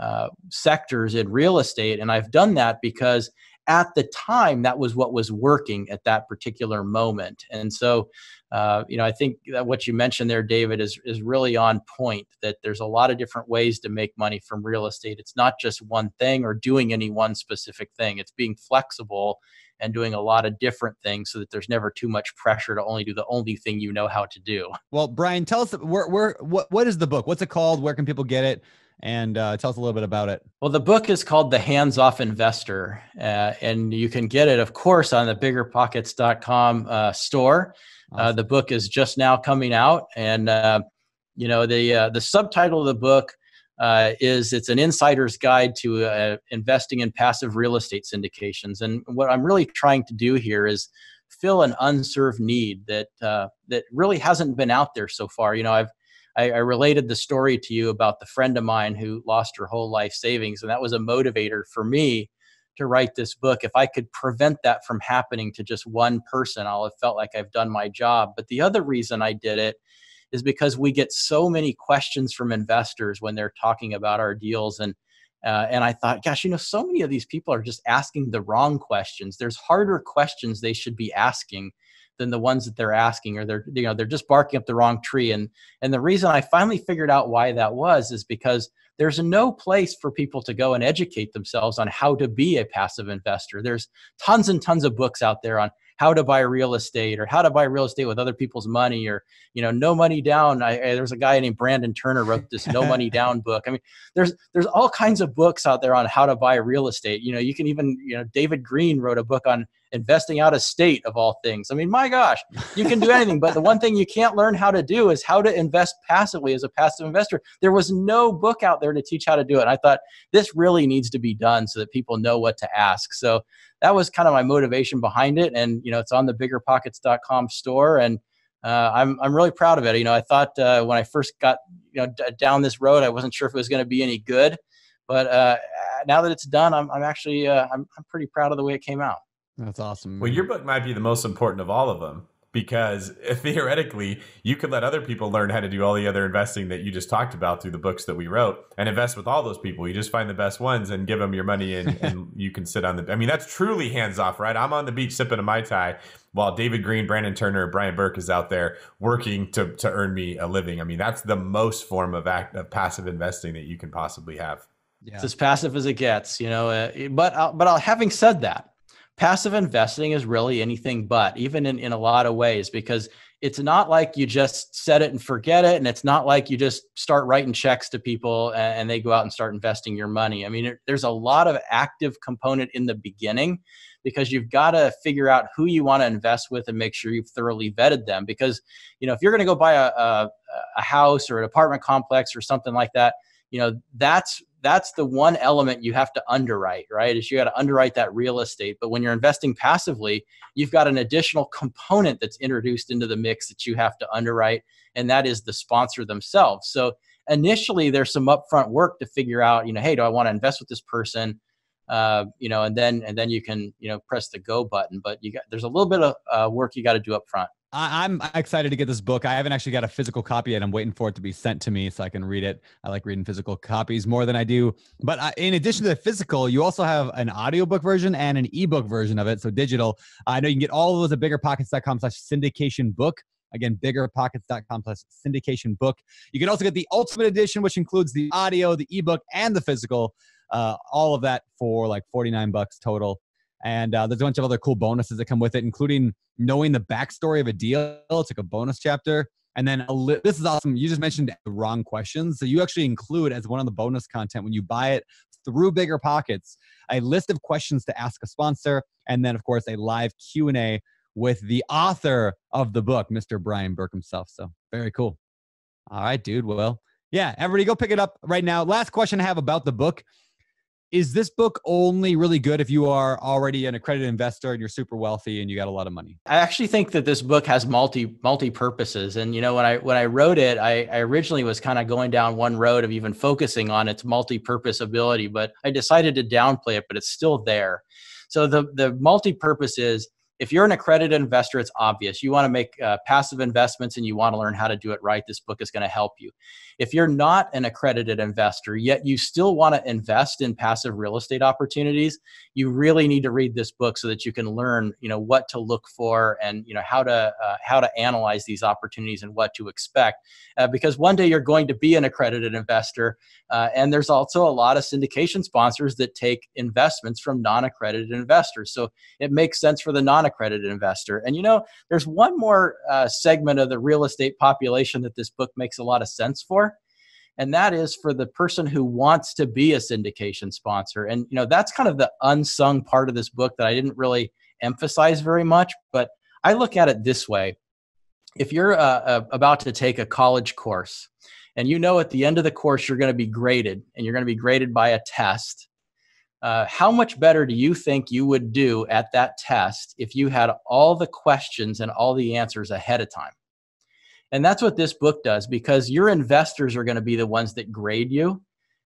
uh, sectors in real estate. And I've done that because at the time, that was what was working at that particular moment. And so, uh, you know, I think that what you mentioned there, David, is, is really on point, that there's a lot of different ways to make money from real estate. It's not just one thing or doing any one specific thing. It's being flexible and doing a lot of different things so that there's never too much pressure to only do the only thing you know how to do. Well, Brian, tell us where, where, what, what is the book? What's it called? Where can people get it? And uh, tell us a little bit about it. Well, the book is called The Hands-Off Investor, uh, and you can get it, of course, on the bigger pockets dot com uh, store. Awesome. Uh, the book is just now coming out, and uh, you know, the uh, the subtitle of the book uh, is it's an insider's guide to uh, investing in passive real estate syndications. And what I'm really trying to do here is fill an unserved need that uh, that really hasn't been out there so far. You know, I've I, I related the story to you about the friend of mine who lost her whole life savings. And that was a motivator for me to write this book. If I could prevent that from happening to just one person, I'll have felt like I've done my job. But the other reason I did it is because we get so many questions from investors when they're talking about our deals. And uh, and I thought, gosh, you know, so many of these people are just asking the wrong questions. There's harder questions they should be asking than the ones that they're asking, or they're, you know, they're just barking up the wrong tree. And, and the reason I finally figured out why that was is because there's no place for people to go and educate themselves on how to be a passive investor. There's tons and tons of books out there on how to buy real estate, or how to buy real estate with other people's money, or, you know, no money down. I, I, there was a guy named Brandon Turner wrote this no money down book. I mean, there's, there's all kinds of books out there on how to buy real estate. You know, you can even, you know, David Green wrote a book on investing out of state, of all things. I mean, my gosh, you can do anything, but the one thing you can't learn how to do is how to invest passively as a passive investor. There was no book out there to teach how to do it. And I thought this really needs to be done so that people know what to ask. So that was kind of my motivation behind it. And, you know, it's on the bigger pockets dot com store, and uh, I'm, I'm really proud of it. You know, I thought uh, when I first got, you know, d- down this road, I wasn't sure if it was going to be any good, but uh, now that it's done, I'm, I'm actually, uh, I'm, I'm pretty proud of the way it came out. That's awesome. Well, your book might be the most important of all of them, because theoretically you could let other people learn how to do all the other investing that you just talked about through the books that we wrote, and invest with all those people. You just find the best ones and give them your money, and, and you can sit on the, I mean, that's truly hands off, right? I'm on the beach sipping a Mai Tai while David Green, Brandon Turner, Brian Burke is out there working to, to earn me a living. I mean, that's the most form of act of passive investing that you can possibly have. Yeah. It's as passive as it gets, you know, uh, but, I'll, but I'll, having said that, passive investing is really anything but, even in, in a lot of ways, because it's not like you just set it and forget it. And it's not like you just start writing checks to people and, and they go out and start investing your money. I mean, it, there's a lot of active component in the beginning, because you've got to figure out who you want to invest with and make sure you've thoroughly vetted them. Because, you know, if you're going to go buy a, a, a house or an apartment complex or something like that, you know, that's That's the one element you have to underwrite, right? Is you got to underwrite that real estate. But when you're investing passively, you've got an additional component that's introduced into the mix that you have to underwrite, and that is the sponsor themselves. So initially, there's some upfront work to figure out, you know, hey, do I want to invest with this person? Uh, you know, and then and then you can, you know, press the go button. But you got there's a little bit of uh, work you got to do up front. I'm excited to get this book. I haven't actually got a physical copy yet. I'm waiting for it to be sent to me so I can read it. I like reading physical copies more than I do. But I, in addition to the physical, you also have an audiobook version and an ebook version of it, so digital. I know you can get all of those at bigger pockets dot com slash syndication book. Again, bigger pockets dot com slash syndication book. You can also get the ultimate edition, which includes the audio, the ebook, and the physical. Uh, all of that for like forty-nine bucks total. And uh, there's a bunch of other cool bonuses that come with it, including knowing the backstory of a deal. It's like a bonus chapter. And then a li- this is awesome. You just mentioned the wrong questions. So you actually include as one of the bonus content when you buy it through Bigger Pockets, a list of questions to ask a sponsor. And then of course, a live Q and A with the author of the book, Mister Brian Burke himself. So very cool. All right, dude. Well, yeah, everybody go pick it up right now. Last question I have about the book. Is this book only really good if you are already an accredited investor and you're super wealthy and you got a lot of money? I actually think that this book has multi multi purposes. And you know, when I when I wrote it, I, I originally was kind of going down one road of even focusing on its multi-purpose ability, but I decided to downplay it, but it's still there. So the the multi-purpose is, If you're an accredited investor, it's obvious. You want to make uh, passive investments and you want to learn how to do it right. This book is going to help you. If you're not an accredited investor, yet you still want to invest in passive real estate opportunities, you really need to read this book so that you can learn, you know, what to look for and, you know, how to, uh, how to analyze these opportunities and what to expect. Uh, because one day you're going to be an accredited investor. Uh, and there's also a lot of syndication sponsors that take investments from non-accredited investors. So it makes sense for the non-accredited investor. And, you know, there's one more uh, segment of the real estate population that this book makes a lot of sense for. And that is for the person who wants to be a syndication sponsor. And, you know, that's kind of the unsung part of this book that I didn't really emphasize very much, but I look at it this way. If you're uh, about to take a college course and you know at the end of the course you're going to be graded and you're going to be graded by a test, uh, how much better do you think you would do at that test if you had all the questions and all the answers ahead of time? And that's what this book does, because your investors are going to be the ones that grade you.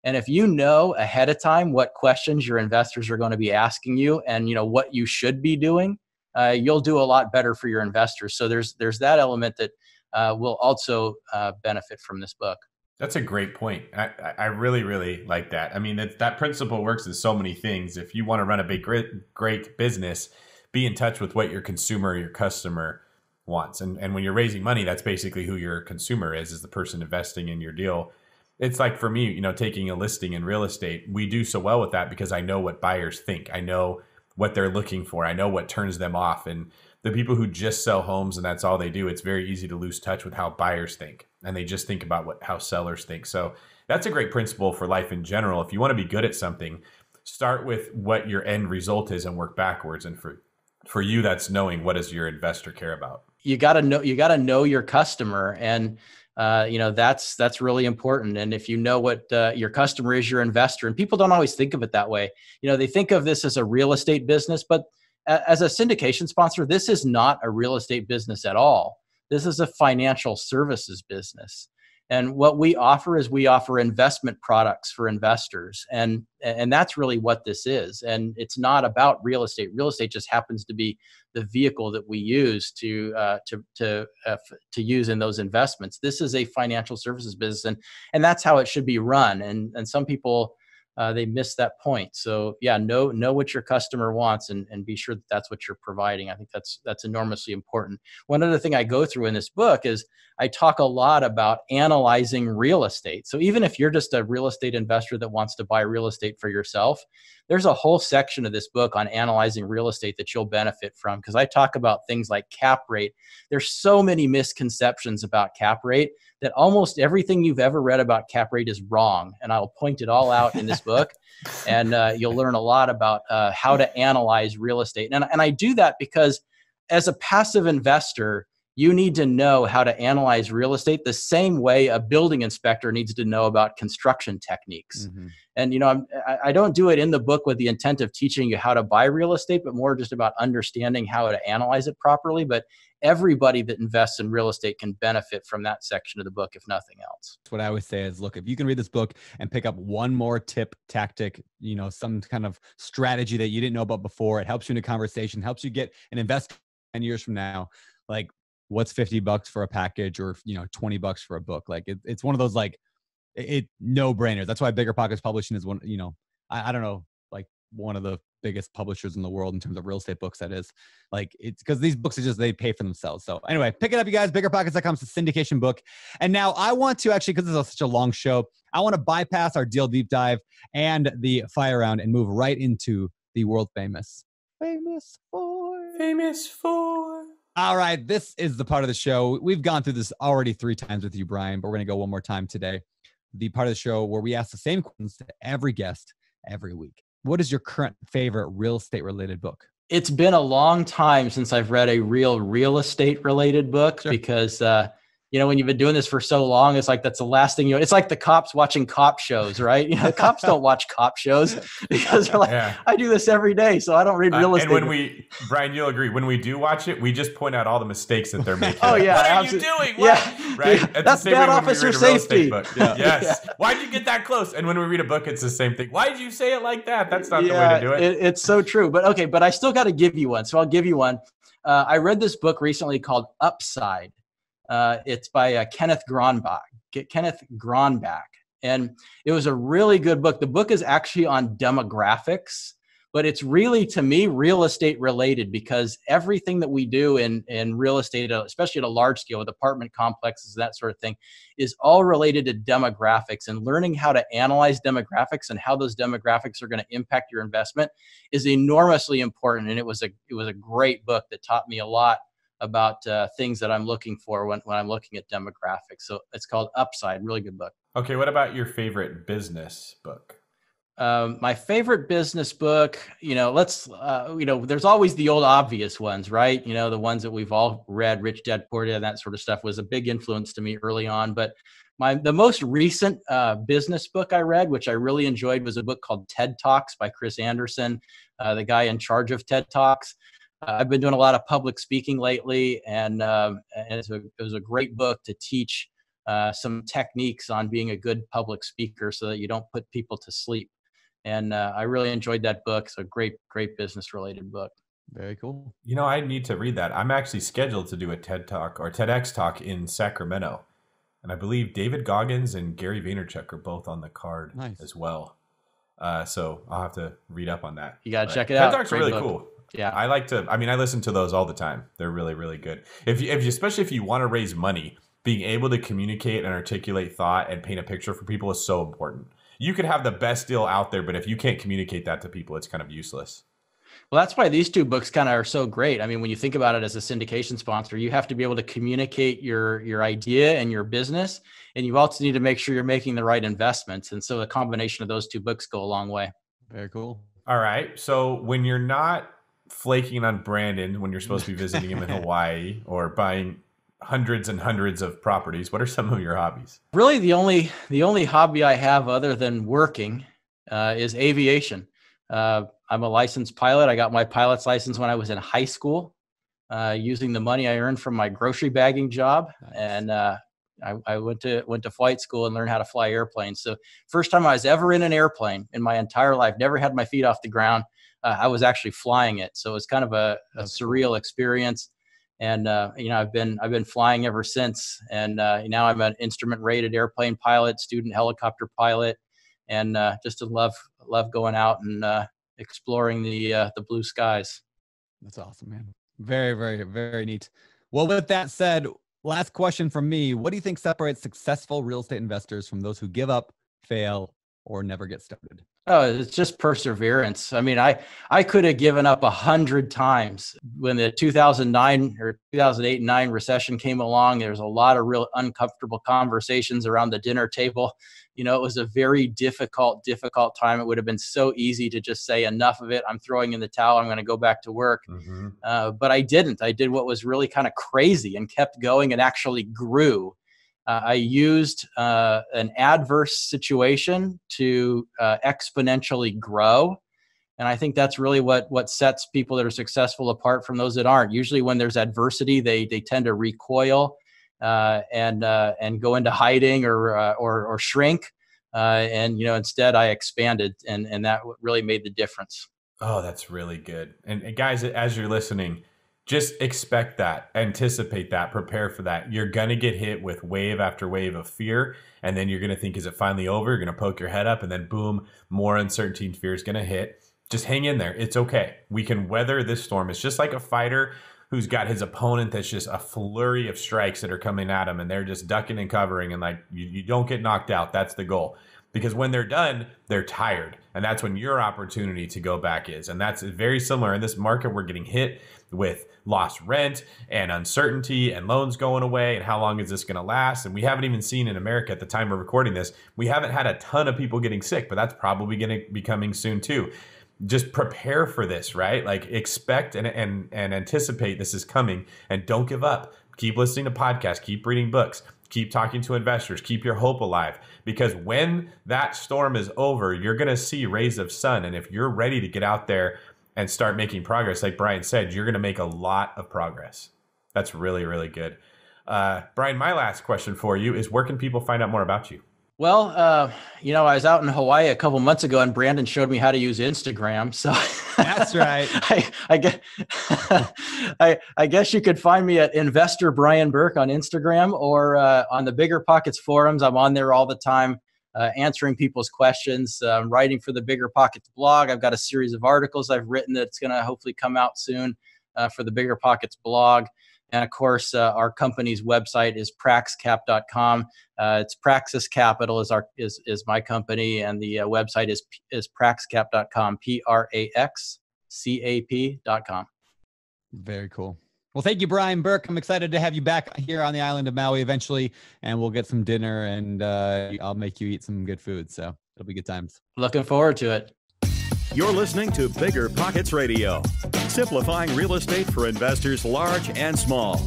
And if you know ahead of time what questions your investors are going to be asking you and, you know, what you should be doing, Uh, you'll do a lot better for your investors. So there's there's that element that uh, will also uh, benefit from this book. That's a great point. I, I really, really like that. I mean, that, that principle works in so many things. If you want to run a big, great, great business, be in touch with what your consumer or your customer wants. And, and when you're raising money, that's basically who your consumer is, is the person investing in your deal. It's like for me, you know, taking a listing in real estate, we do so well with that because I know what buyers think. I know what they're looking for. I know what turns them off. And the people who just sell homes and that's all they do, it's very easy to lose touch with how buyers think. And they just think about what how sellers think. So that's a great principle for life in general. If you want to be good at something, start with what your end result is and work backwards. And for, for you, that's knowing what does your investor care about. You got to know, you got to know your customer. And Uh, you know, that's, that's really important. And if you know what uh, your customer is, your investor, and people don't always think of it that way. You know, they think of this as a real estate business, but a- as a syndication sponsor, this is not a real estate business at all. This is a financial services business. And what we offer is we offer investment products for investors. And, and that's really what this is. And it's not about real estate. Real estate just happens to be the vehicle that we use to, uh, to, to, uh, to use in those investments. This is a financial services business, and, and that's how it should be run. And, and some people, uh, they miss that point. So yeah, know, know what your customer wants and, and be sure that that's what you're providing. I think that's, that's enormously important. One other thing I go through in this book is I talk a lot about analyzing real estate. So even if you're just a real estate investor that wants to buy real estate for yourself, there's a whole section of this book on analyzing real estate that you'll benefit from. Cause I talk about things like cap rate. There's so many misconceptions about cap rate that almost everything you've ever read about cap rate is wrong. And I'll point it all out in this book. And uh, you'll learn a lot about uh, how to analyze real estate. And, and I do that because as a passive investor, you need to know how to analyze real estate the same way a building inspector needs to know about construction techniques. Mm-hmm. And, you know, I'm, I don't do it in the book with the intent of teaching you how to buy real estate, but more just about understanding how to analyze it properly. But everybody that invests in real estate can benefit from that section of the book, if nothing else. What I always say is, look, if you can read this book and pick up one more tip, tactic, you know, some kind of strategy that you didn't know about before, it helps you in a conversation, helps you get an investment ten years from now. Like, what's fifty bucks for a package or, you know, twenty bucks for a book? Like it, it's one of those, like it, it no brainers. That's why BiggerPockets Publishing is one, you know, I, I don't know, like one of the biggest publishers in the world in terms of real estate books. That is like, it's because these books are just, they pay for themselves. So anyway, pick it up, you guys, bigger pockets dot com is the syndication book. And now I want to actually, because this is such a long show, I want to bypass our deal deep dive and the fire round and move right into the world famous, famous for, famous for. All right, this is the part of the show. We've gone through this already three times with you, Brian, but we're going to go one more time today. The part of the show where we ask the same questions to every guest every week. What is your current favorite real estate-related book? It's been a long time since I've read a real real estate-related book. Sure. Because, uh, you know, when you've been doing this for so long, it's like that's the last thing you know. It's like the cops watching cop shows, right? You know, cops don't watch cop shows because they're like, yeah, I do this every day, so I don't read real uh, estate. And when we, Brian, you'll agree, when we do watch it, we just point out all the mistakes that they're making. Oh, yeah. What absolutely. Are you doing? What? Yeah. Right? Yeah. That's bad officer safety. Yeah. Yes. Yeah. Why'd you get that close? And when we read a book, it's the same thing. Why'd you say it like that? That's not yeah, the way to do it. it. It's so true. But okay, but I still got to give you one. So I'll give you one. Uh, I read this book recently called Upside. Uh, it's by uh, Kenneth Gronbach. Kenneth Gronbach. And it was a really good book. The book is actually on demographics, but it's really, to me, real estate related, because everything that we do in, in real estate, especially at a large scale with apartment complexes, that sort of thing, is all related to demographics. And learning how to analyze demographics and how those demographics are going to impact your investment is enormously important. And it was a, it was a great book that taught me a lot about uh, things that I'm looking for when, when I'm looking at demographics. So it's called Upside, really good book. Okay, what about your favorite business book? Um, my favorite business book, you know, let's, uh, you know, there's always the old obvious ones, right? You know, the ones that we've all read, Rich Dad Poor Dad, that sort of stuff was a big influence to me early on. But my the most recent uh, business book I read, which I really enjoyed, was a book called TED Talks by Chris Anderson, uh, the guy in charge of TED Talks. I've been doing a lot of public speaking lately, and, um, and it's a, it was a great book to teach uh, some techniques on being a good public speaker so that you don't put people to sleep. And uh, I really enjoyed that book. It's a great, great business-related book. Very cool. You know, I need to read that. I'm actually scheduled to do a TED Talk or TEDx Talk in Sacramento. And I believe David Goggins and Gary Vaynerchuk are both on the card nice. as well. Uh, so I'll have to read up on that. You got to check it out. TED Talk's really cool. Yeah, I like to, I mean, I listen to those all the time. They're really, really good. If you, if you, especially if you want to raise money, being able to communicate and articulate thought and paint a picture for people is so important. You could have the best deal out there, but if you can't communicate that to people, it's kind of useless. Well, that's why these two books kind of are so great. I mean, when you think about it as a syndication sponsor, you have to be able to communicate your, your idea and your business, and you also need to make sure you're making the right investments. And so a combination of those two books go a long way. Very cool. All right. So when you're not flaking on Brandon when you're supposed to be visiting him in Hawaii or buying hundreds and hundreds of properties, what are some of your hobbies? Really, the only the only hobby I have other than working uh, is aviation. Uh, I'm a licensed pilot. I got my pilot's license when I was in high school, uh, using the money I earned from my grocery bagging job, nice. and uh, I, I went to went to flight school and learned how to fly airplanes. So first time I was ever in an airplane in my entire life. Never had my feet off the ground. Uh, I was actually flying it. So it was kind of a, a surreal experience. And, uh, you know, I've been, I've been flying ever since. And uh, now I'm an instrument rated airplane pilot, student helicopter pilot, and uh, just to love, love going out and uh, exploring the, uh, the blue skies. That's awesome, man. Very, very, very neat. Well, with that said, last question from me. What do you think separates successful real estate investors from those who give up, fail, or never get started? Oh, it's just perseverance. I mean, I, I could have given up a hundred times when the two thousand nine or two thousand eight and nine recession came along. There's a lot of real uncomfortable conversations around the dinner table. You know, it was a very difficult, difficult time. It would have been so easy to just say enough of it. I'm throwing in the towel. I'm going to go back to work. Mm-hmm. Uh, but I didn't. I did what was really kind of crazy and kept going and actually grew. Uh, I used uh, an adverse situation to uh, exponentially grow. And I think that's really what, what sets people that are successful apart from those that aren't. Usually when there's adversity, they, they tend to recoil uh, and, uh, and go into hiding or, uh, or, or shrink. Uh, and, you know, instead I expanded, and, and that really made the difference. Oh, that's really good. And, and guys, as you're listening, just expect that, anticipate that, prepare for that. You're going to get hit with wave after wave of fear. And then you're going to think, is it finally over? You're going to poke your head up, and then boom, more uncertainty and fear is going to hit. Just hang in there. It's okay. We can weather this storm. It's just like a fighter who's got his opponent that's just a flurry of strikes that are coming at him, and they're just ducking and covering, and like you, you don't get knocked out. That's the goal. Because when they're done, they're tired. And that's when your opportunity to go back is. And that's very similar in this market. We're getting hit with lost rent and uncertainty and loans going away. And how long is this going to last? And we haven't even seen in America at the time we're recording this, we haven't had a ton of people getting sick, but that's probably going to be coming soon too. Just prepare for this, right? Like expect and, and, and anticipate this is coming, and don't give up. Keep listening to podcasts, keep reading books, keep talking to investors, keep your hope alive, because when that storm is over, you're going to see rays of sun. And if you're ready to get out there and start making progress, like Brian said, you're going to make a lot of progress. That's really, really good. Uh, Brian, my last question for you is, where can people find out more about you? Well, uh, you know, I was out in Hawaii a couple months ago and Brandon showed me how to use Instagram. So that's right. I, I guess I, I guess you could find me at Investor Brian Burke on Instagram or uh, on the BiggerPockets forums. I'm on there all the time, uh, answering people's questions, uh, writing for the BiggerPockets blog. I've got a series of articles I've written that's going to hopefully come out soon uh, for the BiggerPockets blog. And of course, uh, our company's website is prax cap dot com. Uh, it's Praxis Capital is our is is my company, and the uh, website is is prax cap dot com. P R A X C A P dot com. Very cool. Well, thank you, Brian Burke. I'm excited to have you back here on the island of Maui eventually, and we'll get some dinner, and uh, I'll make you eat some good food. So it'll be good times. Looking forward to it. You're listening to Bigger Pockets Radio, simplifying real estate for investors large and small.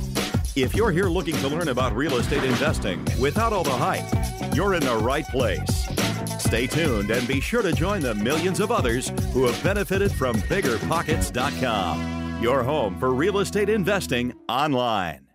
If you're here looking to learn about real estate investing without all the hype, you're in the right place. Stay tuned and be sure to join the millions of others who have benefited from bigger pockets dot com, your home for real estate investing online.